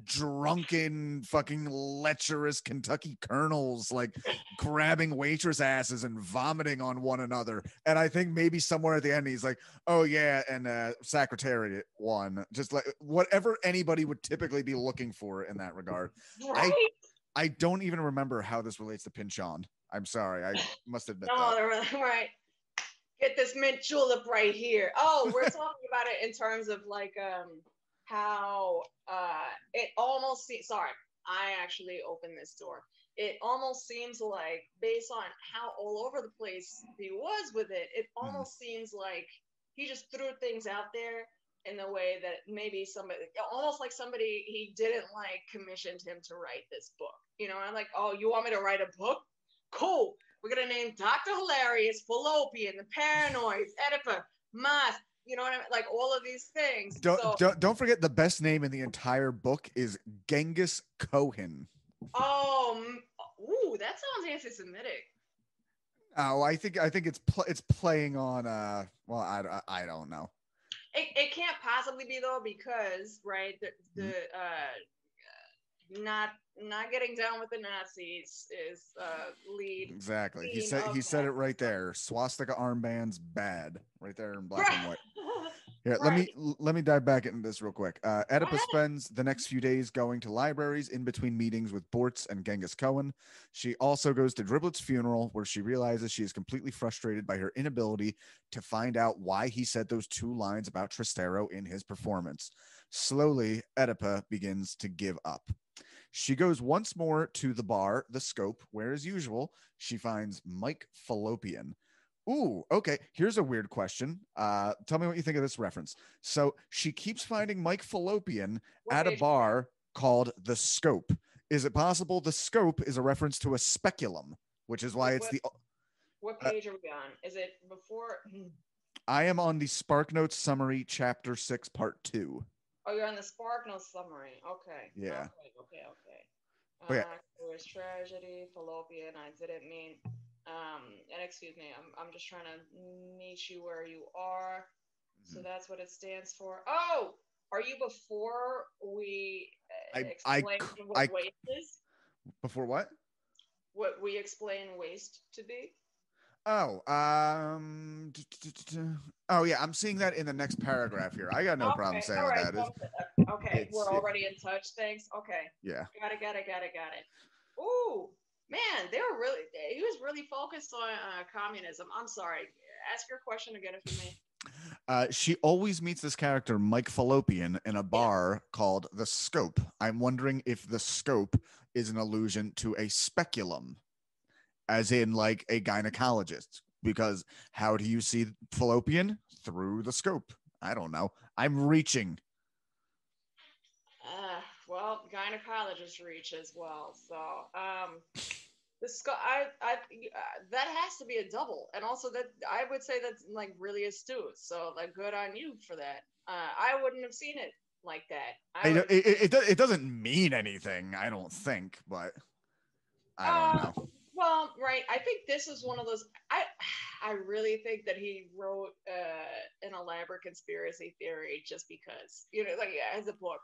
drunken, fucking lecherous Kentucky colonels like grabbing waitress asses and vomiting on one another. And I think maybe somewhere at the end he's like, oh yeah, and Secretariat won, just like whatever anybody would typically be looking for in that regard. Right? I don't even remember how this relates to Pynchon. I'm sorry, I must admit. No, right. Get this mint julep right here. Oh, we're talking about it in terms of like how it almost seems, sorry, I actually opened this door. It almost seems like, based on how all over the place he was with it, it almost seems like he just threw things out there in the way that maybe somebody, almost like somebody he didn't like, commissioned him to write this book. You know, I'm like, oh, you want me to write a book? Cool. We're going to name Dr. Hilarious, Fallopian, The Paranoids, Oedipa Maas, you know what I mean? Like all of these things. Don't forget the best name in the entire book is Genghis Cohen. Oh, ooh, that sounds anti-Semitic. Oh, I think it's playing on, well, I don't know. It can't possibly be though, because, right, not getting down with the Nazis is lead. Exactly. He said it right there. Swastika armbands, bad. Right there in black and white. Here, right. Let me dive back into this real quick. Oedipa spends the next few days going to libraries in between meetings with Bortz and Genghis Cohen. She also goes to Driblette's funeral, where she realizes she is completely frustrated by her inability to find out why he said those two lines about Trastero in his performance. Slowly, Oedipa begins to give up. She goes once more to the bar, The Scope, where, as usual, she finds Mike Fallopian. Ooh, okay, here's a weird question. Tell me what you think of this reference. So she keeps finding Mike Fallopian at a bar called The Scope. Is it possible The Scope is a reference to a speculum, which is why What page are we on? Is it before? I am on the SparkNotes Summary, Chapter 6, Part 2. Oh, you're on the SparkNotes summary. Okay. Yeah. Okay. But yeah. Courier's Tragedy, Fallopian. I didn't mean. And excuse me. I'm just trying to meet you where you are. Mm-hmm. So that's what it stands for. Oh, are you before we explain what waste is? Before what? What we explain waste to be. Oh yeah, I'm seeing that in the next paragraph here. I got no problem saying what that is. Okay, we're already in touch. Thanks. Okay. Yeah. Got it. Ooh, man, they were really. He was really focused on communism. I'm sorry. Ask your question again if you may. She always meets this character, Mike Fallopian, in a bar called The Scope. I'm wondering if The Scope is an allusion to a speculum, as in like a gynecologist, because how do you see Fallopian? Through the scope. I don't know. I'm reaching. Well, gynecologist reach as well. So that has to be a double. And also that I would say that's like really astute. So like good on you for that. I wouldn't have seen it like that. It doesn't mean anything, I don't think, but I don't know. Well, right. I think this is one of those. I really think that he wrote an elaborate conspiracy theory just because, you know, like as a book.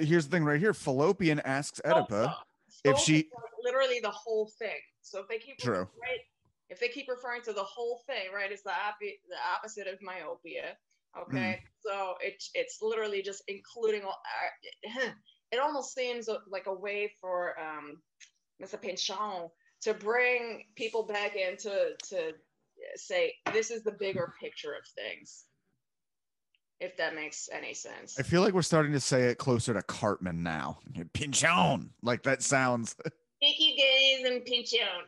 Here's the thing right here. Fallopian asks Oedipa if she literally the whole thing. So if they keep referring to the whole thing, right? It's the opposite of myopia. Okay, so it's literally just including all. It almost seems like a way for. Mr. Pynchon to bring people back in to say this is the bigger picture of things, if that makes any sense. I feel like we're starting to say it closer to Cartman now. Pynchon, like that sounds. Picky gays and Pynchon.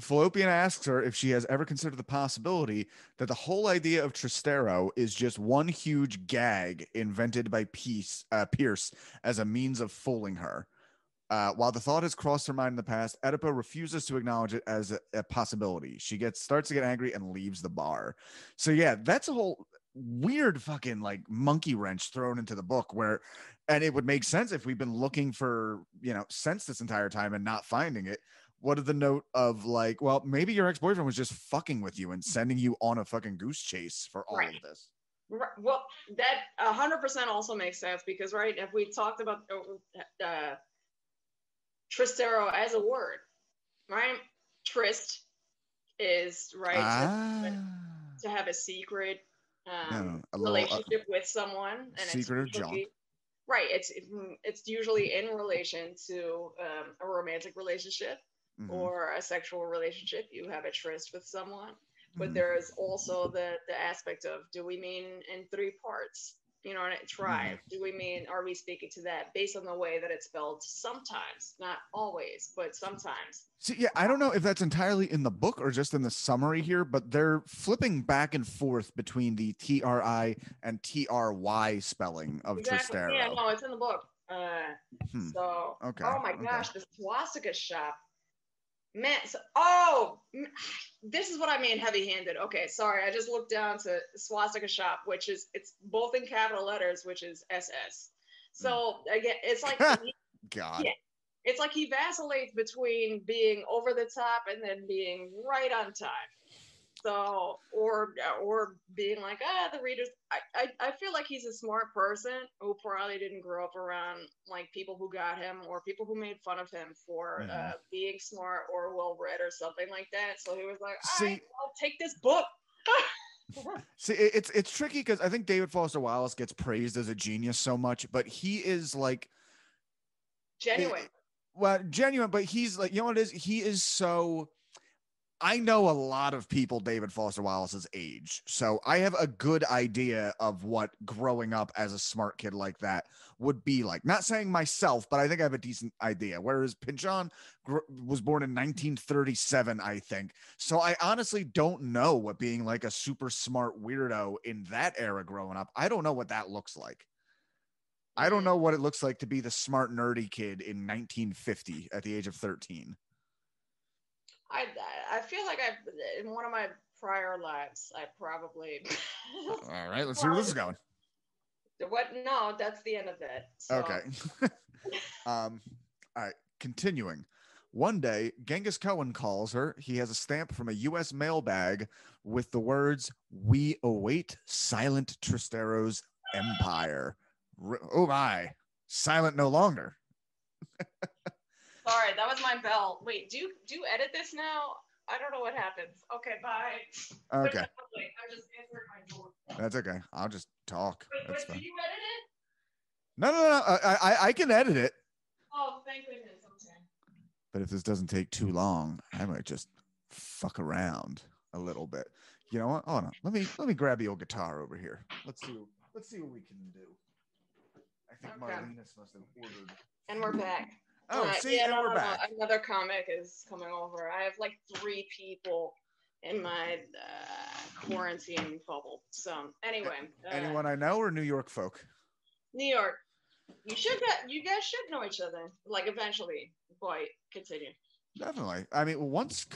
Fallopian asks her if she has ever considered the possibility that the whole idea of Trastero is just one huge gag invented by Pierce as a means of fooling her. While the thought has crossed her mind in the past, Oedipa refuses to acknowledge it as a possibility. She starts to get angry and leaves the bar. So yeah, that's a whole weird fucking like monkey wrench thrown into the book where, and it would make sense if we've been looking for, you know, sense this entire time and not finding it. What did the note of like, well, maybe your ex-boyfriend was just fucking with you and sending you on a fucking goose chase for all of this. Right. Well, that 100% also makes sense because, right, if we talked about Trastero as a word, right? Trist is, right, to have a secret relationship with someone. And secret of junk. Right, it's usually in relation to a romantic relationship or a sexual relationship. You have a tryst with someone, but there is also the aspect of, do we mean in three parts? You know, tribe. Do we mean, are we speaking to that based on the way that it's spelled sometimes, not always, but sometimes. See, yeah, I don't know if that's entirely in the book or just in the summary here, but they're flipping back and forth between the T-R-I and T-R-Y spelling of Trastero. Yeah, no, it's in the book. So, okay. Oh my gosh, the swastika shop. Man, so, this is what I mean heavy-handed. Okay, sorry, I just looked down to swastika shop, which is, it's both in capital letters, which is SS. So again, it's like God. Yeah, it's like he vacillates between being over the top and then being right on time. So or being like the readers. I feel like he's a smart person who probably didn't grow up around like people who got him or people who made fun of him for being smart or well read or something like that. So he was like, all right, I'll take this book. See, it's tricky because I think David Foster Wallace gets praised as a genius so much, but he is like genuine. Genuine, but he's like, you know what it is? He is so. I know a lot of people David Foster Wallace's age, so I have a good idea of what growing up as a smart kid like that would be like. Not saying myself, but I think I have a decent idea. Whereas Pynchon was born in 1937, I think. So I honestly don't know what being like a super smart weirdo in that era growing up. I don't know what that looks like. I don't know what it looks like to be the smart nerdy kid in 1950 at the age of 13. I feel like in one of my prior lives, I probably... All right, let's see where this is going. What? No, that's the end of it. So. Okay. All right, continuing. One day, Genghis Cohen calls her. He has a stamp from a U.S. mailbag with the words, "We await silent Trastero's empire." Oh my, silent no longer. Sorry, that was my bell. Wait, do you edit this now? I don't know what happens. Okay, bye. Okay. I just answered my door. That's okay. I'll just talk. Wait, but do you edit it? No. I can edit it. Oh, thank goodness. Okay. But if this doesn't take too long, I might just fuck around a little bit. You know what? Hold on. Let me grab the old guitar over here. Let's see what we can do. I think okay. Marlenas must have ordered. And we're back. Oh, see, yeah, and we're back. Another comic is coming over. I have like 3 people in my quarantine bubble. So anyway. Anyone I know or New York folk? New York. You guys should know each other. Like eventually. Boy, continue. Definitely. I mean, once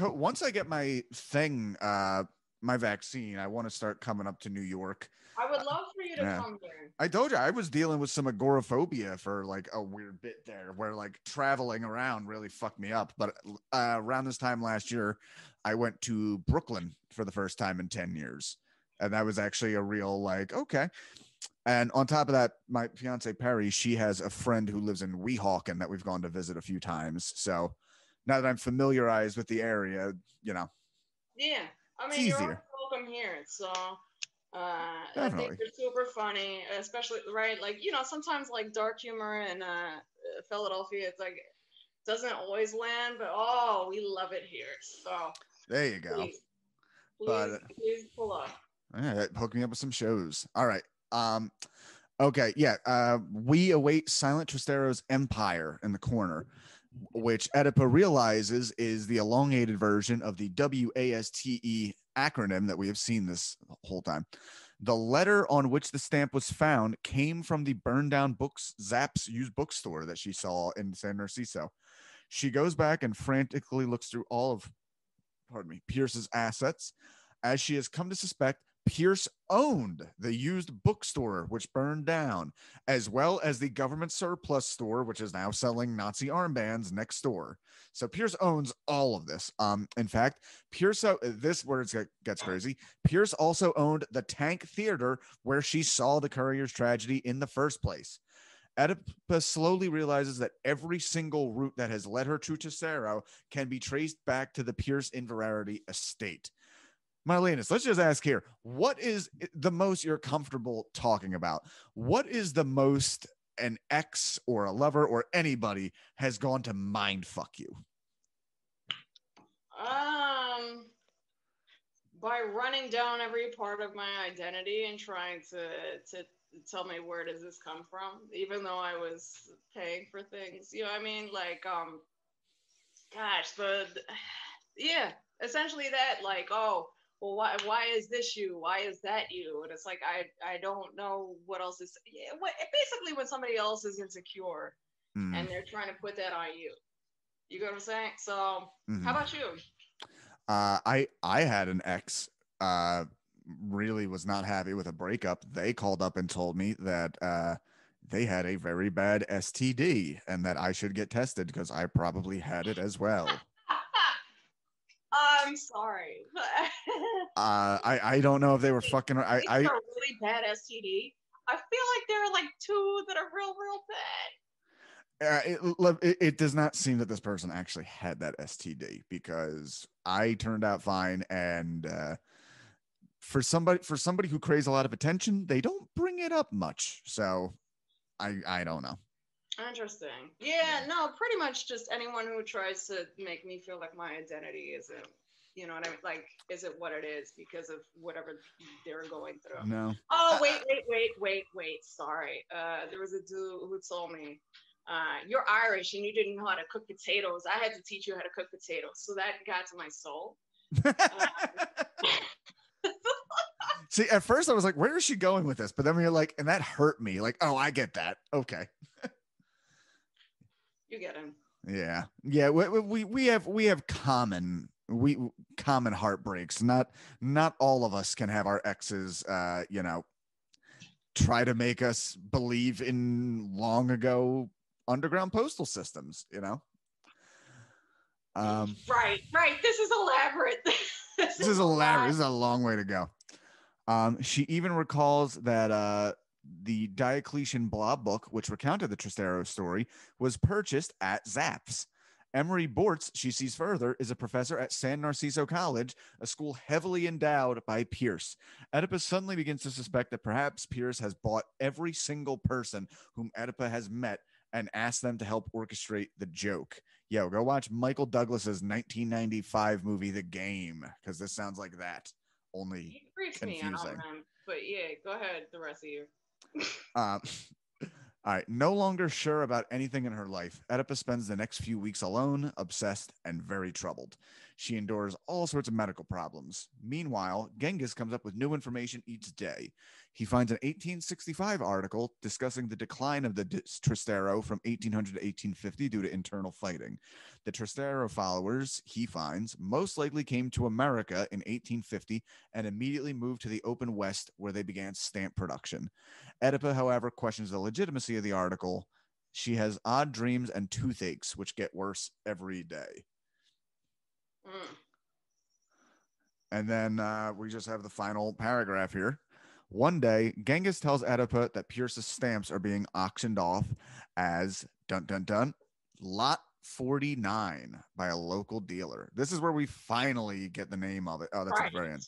I get my thing, my vaccine, I want to start coming up to New York. I would love for you to come here. I told you I was dealing with some agoraphobia for like a weird bit there where like traveling around really fucked me up. But around this time last year, I went to Brooklyn for the first time in 10 years. And that was actually a real like, okay. And on top of that, my fiance Perry, she has a friend who lives in Weehawken that we've gone to visit a few times. So now that I'm familiarized with the area, you know. Yeah. I mean, you're always welcome here. So I think they're super funny, especially, right? Like, you know, sometimes like dark humor in Philadelphia, it's like, doesn't always land, but oh, we love it here. So there you go. Please pull up. Yeah, hook me up with some shows. All right. Okay. Yeah. We await Silent Tristero's Empire in the corner, which Oedipa realizes is the elongated version of the WASTE acronym that we have seen this whole time. The letter on which the stamp was found came from the burned down books Zapp's used bookstore that she saw in San Narciso. She goes back and frantically looks through all of, Pierce's assets. As she has come to suspect, Pierce owned the used bookstore, which burned down, as well as the government surplus store, which is now selling Nazi armbands next door. So Pierce owns all of this. In fact, Pierce also owned the Tank Theater where she saw The Courier's Tragedy in the first place. Oedipa slowly realizes that every single route that has led her to Tristero can be traced back to the Pierce Inverarity estate. Marlenas, let's just ask here, what is the most you're comfortable talking about? What is the most an ex or a lover or anybody has gone to mind fuck you? By running down every part of my identity and trying to tell me where does this come from, even though I was paying for things. You know what I mean? Like, yeah, essentially that, like, oh, well, why is this you? Why is that you? And it's like, I don't know what else is. Yeah, basically, when somebody else is insecure and they're trying to put that on you. You get what I'm saying? So how about you? I had an ex, really was not happy with a breakup. They called up and told me that they had a very bad STD and that I should get tested because I probably had it as well. I'm sorry. I don't know if they were fucking. I a really bad STD. I feel like there are like 2 that are real bad. It does not seem that this person actually had that STD because I turned out fine. And for somebody who craves a lot of attention, they don't bring it up much. So I don't know. Interesting. Yeah, no, pretty much just anyone who tries to make me feel like my identity isn't, you know what I mean? Like, isn't what it is because of whatever they're going through. No. Oh, wait. Sorry. There was a dude who told me, you're Irish and you didn't know how to cook potatoes. I had to teach you how to cook potatoes. So that got to my soul. See, at first I was like, where is she going with this? But then we were like, and that hurt me. Like, oh, I get that. Okay. You get him. Yeah. We have common heartbreaks. Not all of us can have our exes, you know, try to make us believe in long ago underground postal systems. You know. Right. This is elaborate. This is elaborate. This is a long way to go. She even recalls that. The Diocletian Blobb book, which recounted the Tristero story, was purchased at Zapp's. Emory Bortz, she sees further, is a professor at San Narciso College, a school heavily endowed by Pierce. Oedipa suddenly begins to suspect that perhaps Pierce has bought every single person whom Oedipa has met and asked them to help orchestrate the joke. Yo, go watch Michael Douglas's 1995 movie, The Game, because this sounds like that, only confusing. Me out, but yeah, go ahead, the rest of you. All right. No longer sure about anything in her life, Oedipa spends the next few weeks alone, obsessed, and very troubled. She endures all sorts of medical problems. Meanwhile, Genghis comes up with new information each day. He finds an 1865 article discussing the decline of the Trastero from 1800 to 1850 due to internal fighting. The Trastero followers, he finds, most likely came to America in 1850 and immediately moved to the open West, where they began stamp production. Oedipa, however, questions the legitimacy of the article. She has odd dreams and toothaches, which get worse every day. And then we just have the final paragraph here. One day, Genghis tells Oedipa that Pierce's stamps are being auctioned off as dun dun dun Lot 49 by a local dealer. This is where we finally get the name of it. Oh, that's right. Brilliant.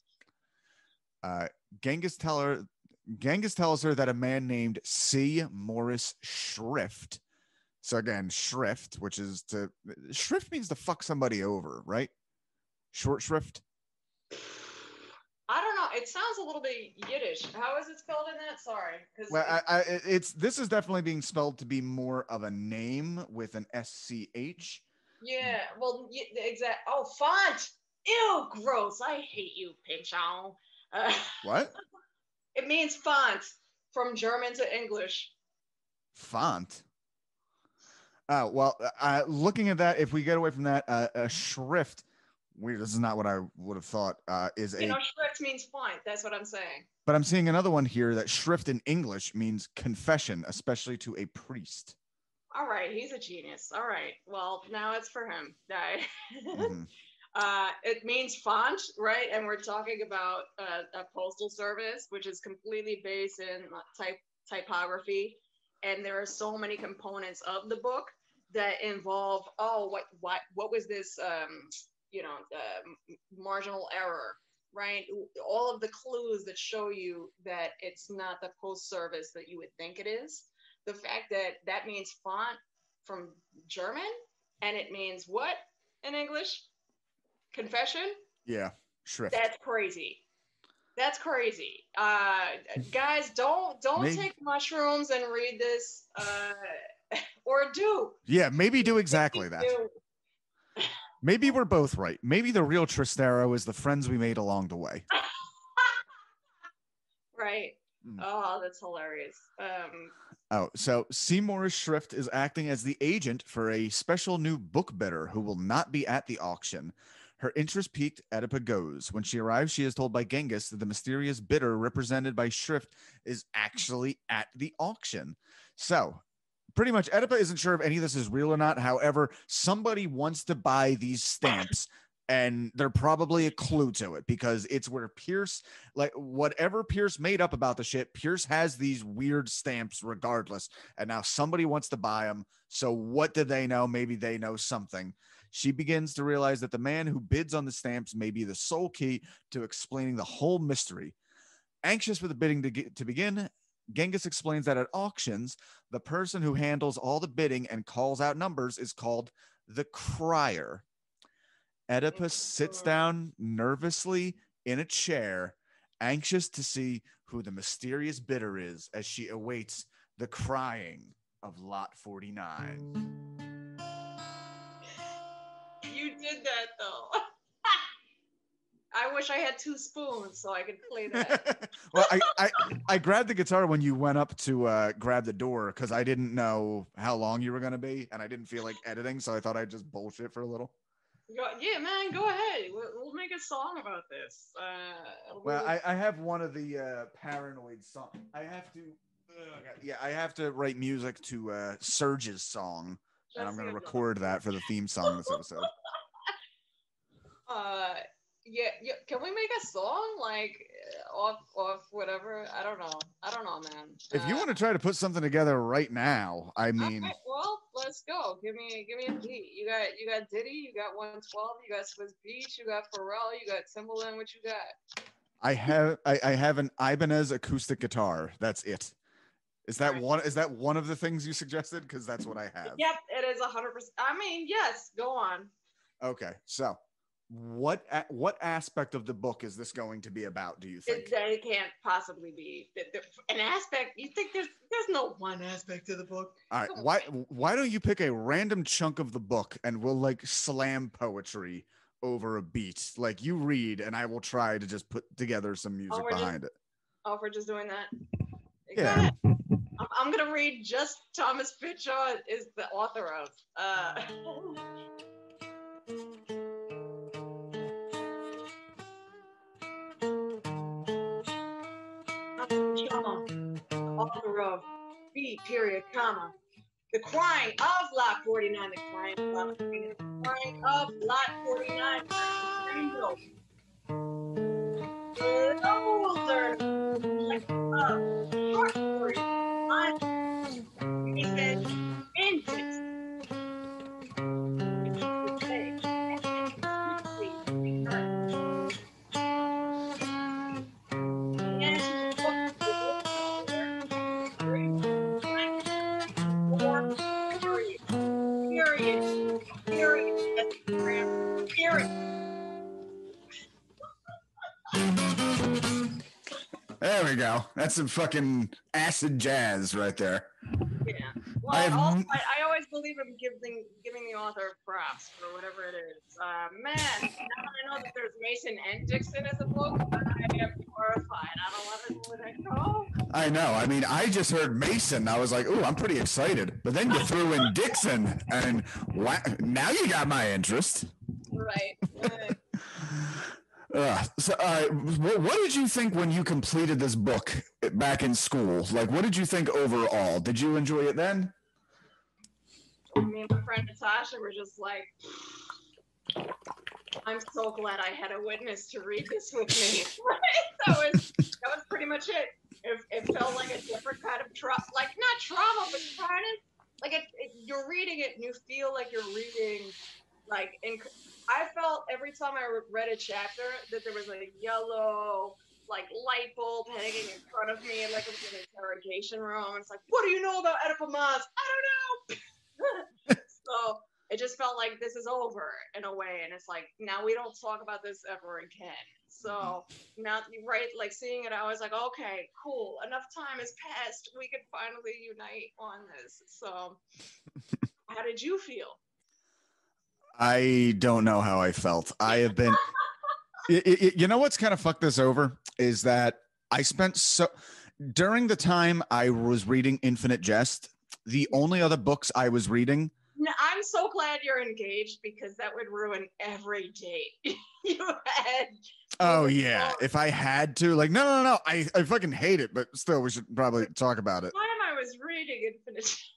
Genghis tells her that a man named C. Morris Shrift. So again, Shrift, which is to... Shrift means to fuck somebody over, right? Short shrift? I don't know. It sounds a little bit Yiddish. How is it spelled in that? Sorry. Well, this is definitely being spelled to be more of a name with an SCH. Yeah, well, exact. Oh, font! Ew, gross. I hate you, Pynchon. What? It means font, from German to English. Font. Well, looking at that, if we get away from that, a shrift, this is not what I would have thought, is a... You know, shrift means font, that's what I'm saying. But I'm seeing another one here that shrift in English means confession, especially to a priest. All right, he's a genius. All right, well, now it's for him. Mm-hmm. It means font, right? And we're talking about a postal service, which is completely based in typography. And there are so many components of the book that involve, oh, what was this, marginal error, right? All of the clues that show you that it's not the post service that you would think it is. The fact that means font from German, and it means what in English? Confession? Yeah, shrift. That's crazy. That's crazy. Guys, don't take mushrooms and read this, or do. Yeah, maybe do exactly that. Maybe we're both right. Maybe the real Trastero is the friends we made along the way. Right. Oh, that's hilarious. So Seymour Shrift is acting as the agent for a special new book bidder who will not be at the auction. Her interest piqued, Oedipa goes. When she arrives, she is told by Genghis that the mysterious bidder represented by Shrift is actually at the auction. So pretty much Oedipa isn't sure if any of this is real or not. However, somebody wants to buy these stamps. And they're probably a clue to it, because it's where Pierce, like whatever Pierce made up about the shit, Pierce has these weird stamps regardless. And now somebody wants to buy them. So what do they know? Maybe they know something. She begins to realize that the man who bids on the stamps may be the sole key to explaining the whole mystery. Anxious for the bidding to begin, Genghis explains that at auctions, the person who handles all the bidding and calls out numbers is called the crier. Oedipa sits down nervously in a chair, anxious to see who the mysterious bidder is as she awaits the crying of Lot 49. You did that, though. I wish I had two spoons so I could play that. Well, I grabbed the guitar when you went up to grab the door because I didn't know how long you were going to be, and I didn't feel like editing, so I thought I'd just bullshit for a little. Yeah, man, go ahead. We'll make a song about this. I have one of the Paranoid songs. I have to write music to Serge's song, and I'm going to record that for the theme song this episode. Yeah. Can we make a song like off whatever? I don't know, man. If you want to try to put something together right now, I mean. Okay, well, let's go. Give me a beat. You got Diddy. You got 112. You got Swiss Beach. You got Pharrell. You got Timbaland. What you got? I have an Ibanez acoustic guitar. That's it. Is that one? Is that one of the things you suggested? Because that's what I have. Yep, it is 100%. I mean, yes. Go on. Okay, so what aspect of the book is this going to be about? Do you think it can't possibly be an aspect? You think there's no one aspect of the book? All right, why don't you pick a random chunk of the book and we'll like slam poetry over a beat? Like you read, and I will try to just put together some music behind it. Oh, we're just doing that. Yeah. I'm gonna read just Thomas Pynchon is the author of. Author of B. The Crying of Lot 49. The Crying of Lot 49. The Crying of Lot 49. There we go. That's some fucking acid jazz right there. Yeah. Well, I always believe in giving the author props for whatever it is. Man, now that I know that there's Mason and Dixon as a book, I am horrified. I don't want to know what I know. I know. I mean, I just heard Mason. I was like, ooh, I'm pretty excited. But then you threw in Dixon, and now you got my interest. Right. What did you think when you completed this book back in school? Like, what did you think overall? Did you enjoy it then? Me and my friend Natasha were just like, I'm so glad I had a witness to read this with me. that was pretty much it. It felt like a different kind of trauma, like not trauma, but kind of like you're reading it and you feel like you're reading. Like, I felt every time I read a chapter that there was a yellow, like, light bulb hanging in front of me, like it was an interrogation room. It's like, what do you know about Oedipa Maas? I don't know. So it just felt like this is over in a way. And it's like, now we don't talk about this ever again. So now, right, like seeing it, I was like, okay, cool. Enough time has passed. We can finally unite on this. So how did you feel? I don't know how I felt. I have been, you know, what's kind of fucked this over is that I spent during the time I was reading Infinite Jest, the only other books I was reading. No, I'm so glad you're engaged because that would ruin every date you had. Oh yeah. If I had to like, no. I fucking hate it, but still we should probably talk about it. Why am I was reading Infinite Jest?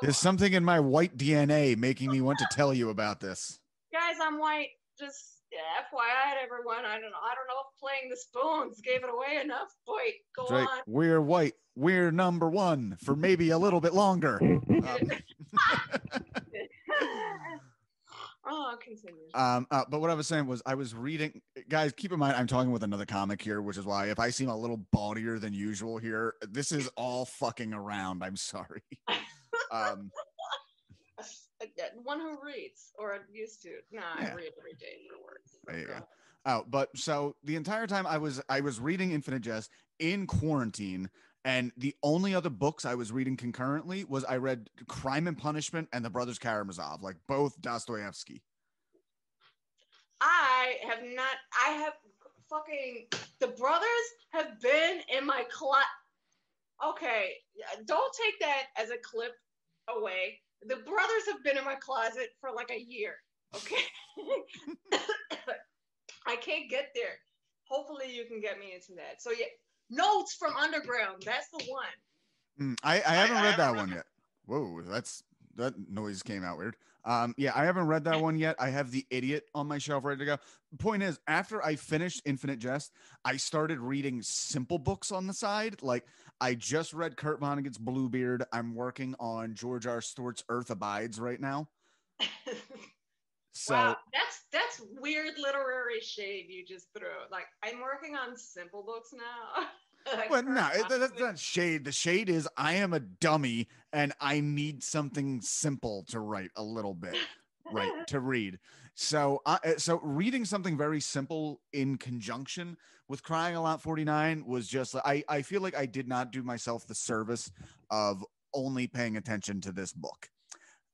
There's something in my white DNA making me want to tell you about this. Guys, I'm white. Just FYI to everyone. I don't know if playing the spoons gave it away enough. Boy, go Drake, on. We're white. We're number one for maybe a little bit longer. Oh, continue. But what I was saying was I was reading. Guys, keep in mind, I'm talking with another comic here, which is why if I seem a little baldier than usual here, this is all fucking around. I'm sorry. One who reads or used to. I read every day for work. There you go. Oh, but so the entire time I was reading Infinite Jest in quarantine, and the only other books I was reading concurrently was I read Crime and Punishment and The Brothers Karamazov, like both Dostoevsky. I have fucking the brothers have been in my closet. Okay, don't take that as a clip away. The brothers have been in my closet for like a year, okay? I can't get there. Hopefully you can get me into that. So yeah, Notes from Underground, that's the one. I haven't read that one yet. Whoa, that's That noise came out weird. Yeah, I haven't read that one yet. I have The Idiot on my shelf ready to go. Point is, after I finished Infinite Jest, I started reading simple books on the side. Like, I just read Kurt Vonnegut's Bluebeard. I'm working on George R. Stewart's Earth Abides right now. So wow, that's weird literary shade you just threw. Like, I'm working on simple books now. Like, well, no, that's not shade. The shade is I am a dummy and I need something simple to write a little bit, right, to read. So reading something very simple in conjunction with Crying a Lot 49 was just, I feel like I did not do myself the service of only paying attention to this book.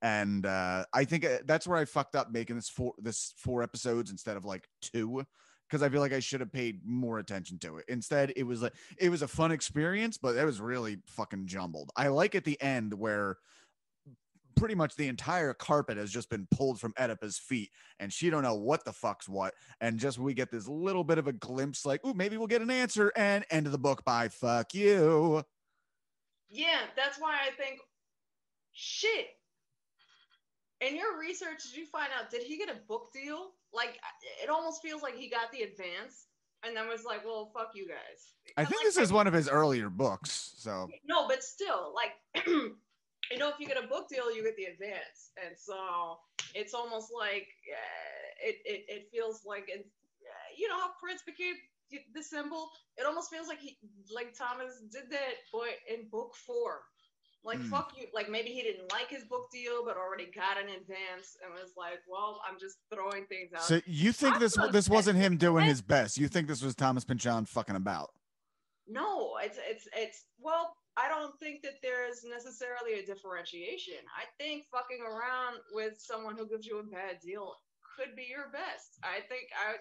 And I think that's where I fucked up making this four episodes instead of like two. Because I feel like I should have paid more attention to it. Instead, it was like it was a fun experience, but it was really fucking jumbled. I like at the end where pretty much the entire carpet has just been pulled from Oedipa's feet, and she don't know what the fuck's what. And just we get this little bit of a glimpse, like, ooh, maybe we'll get an answer. And end of the book by fuck you. Yeah, that's why I think shit. In your research, did you find out, did he get a book deal? Like, it almost feels like he got the advance and then was like, well, fuck you guys. I think like, this is one of his earlier books, so. No, but still, like, you know, if you get a book deal, you get the advance. And so it's almost like, it feels like, you know how Prince became the symbol? It almost feels like he, like Thomas did that, but in book form. Like, fuck you. Like, maybe he didn't like his book deal, but already got an advance and was like, well, I'm just throwing things out. So you think this wasn't him doing his best? You think this was Thomas Pynchon fucking about? No, it's well, I don't think that there's necessarily a differentiation. I think fucking around with someone who gives you a bad deal could be your best. I think I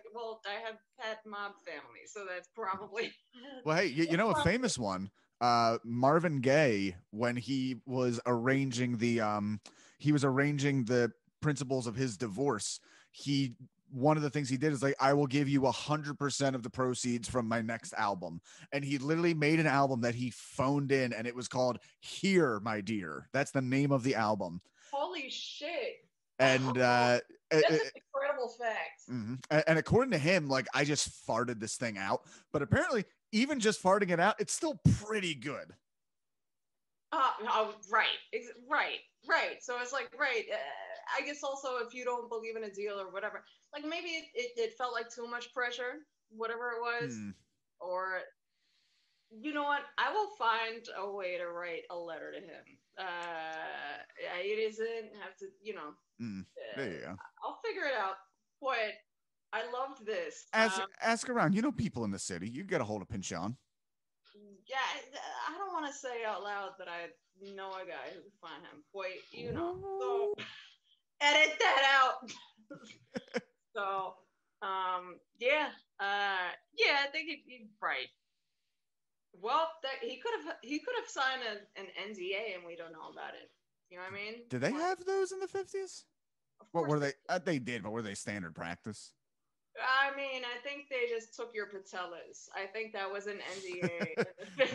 have pet mob family, so that's probably. Well, hey, you know, a famous one. Marvin Gaye, when he was arranging the principles of his divorce, one of the things he did is like, I will give you 100% of the proceeds from my next album. And he literally made an album that he phoned in, and it was called Here, My Dear. That's the name of the album. Holy shit. And that's an incredible fact. Mm-hmm. And according to him, like, I just farted this thing out, but apparently even just farting it out, it's still pretty good. Right. So it's like, right. I guess also if you don't believe in a deal or whatever, like maybe it felt like too much pressure, whatever it was. Or, you know what? I will find a way to write a letter to him. It doesn't have to, you know. There you go. I'll figure it out. But I loved this. Ask around. You know people in the city. You get a hold of Pynchon. Yeah, I don't want to say out loud that I know a guy who can find him. Wait, you know. So edit that out. So, yeah. Yeah, I think he's right. Well, he could have signed an NDA and we don't know about it. You know what I mean? Did they have those in the 50s? What were they? They did, but were they standard practice? I mean, I think they just took your patellas. I think that was an NDA.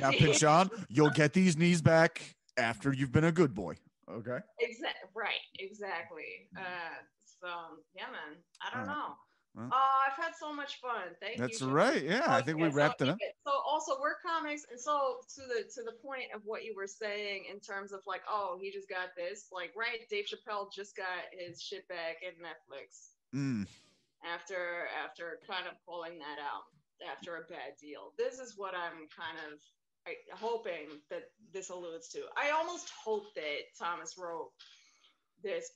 Now, Pynchon, you'll get these knees back after you've been a good boy. Okay. Exactly. Right. Exactly. So yeah, man. I don't know. Well, oh, I've had so much fun. Thank you. That's right. Yeah, I think we wrapped it up. So also, we're comics, and so to the point of what you were saying in terms of like, oh, he just got this, like, right? Dave Chappelle just got his shit back at Netflix after kind of pulling that out after a bad deal. This is what I'm kind of hoping that this alludes to. I almost hope that Thomas wrote this.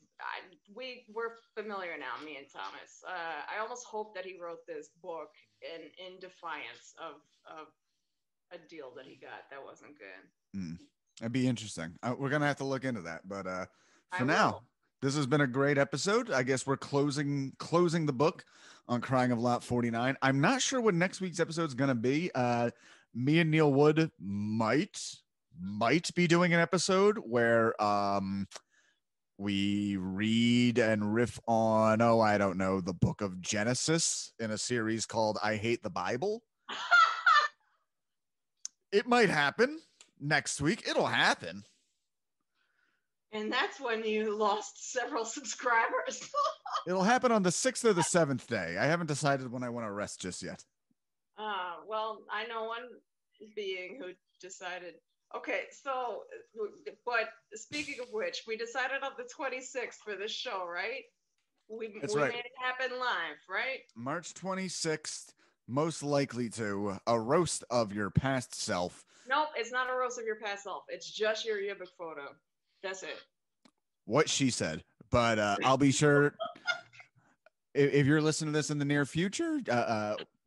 We're familiar now, me and Thomas. I almost hope that he wrote this book in defiance of a deal that he got that wasn't good. That'd be interesting. We're gonna have to look into that, but for now, this has been a great episode. I guess we're closing the book on Crying of Lot 49. I'm not sure what next week's episode is gonna be. Me and Neil Wood might be doing an episode where we read and riff on, I don't know, the book of Genesis in a series called I Hate the Bible. It might happen next week. It'll happen. And that's when you lost several subscribers. It'll happen on the 6th or the 7th day. I haven't decided when I want to rest just yet. Well, I know one being who decided. Okay, so, but speaking of which, we decided on the 26th for this show, right? We made it happen live, right? March 26th, Most Likely To, a roast of your past self. Nope, it's not a roast of your past self. It's just your yearbook photo. That's it. What she said. But I'll be sure if you're listening to this in the near future,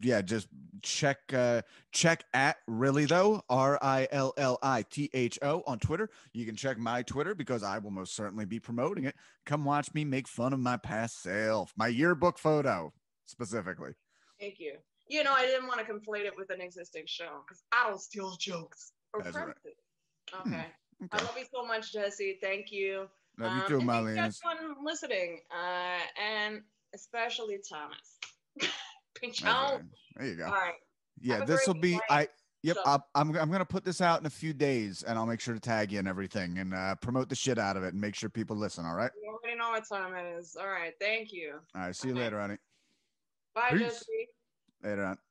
yeah, just check at Rillitho, Rillitho on Twitter. You can check my Twitter because I will most certainly be promoting it. Come watch me make fun of my past self, my yearbook photo specifically. Thank you. You know, I didn't want to conflate it with an existing show because I don't steal jokes. That's right. Okay. Okay. I love you so much, Jesse. Thank you. Love you too, Marlenas. Thanks everyone listening, and especially Thomas. Pynchon. There you go. All right. Yeah, this will be. I'm gonna put this out in a few days, and I'll make sure to tag you and everything, and promote the shit out of it, and make sure people listen. All right. You already know what time it is. All right. Thank you. All right. See you later, honey. Bye, Jesse. Later on.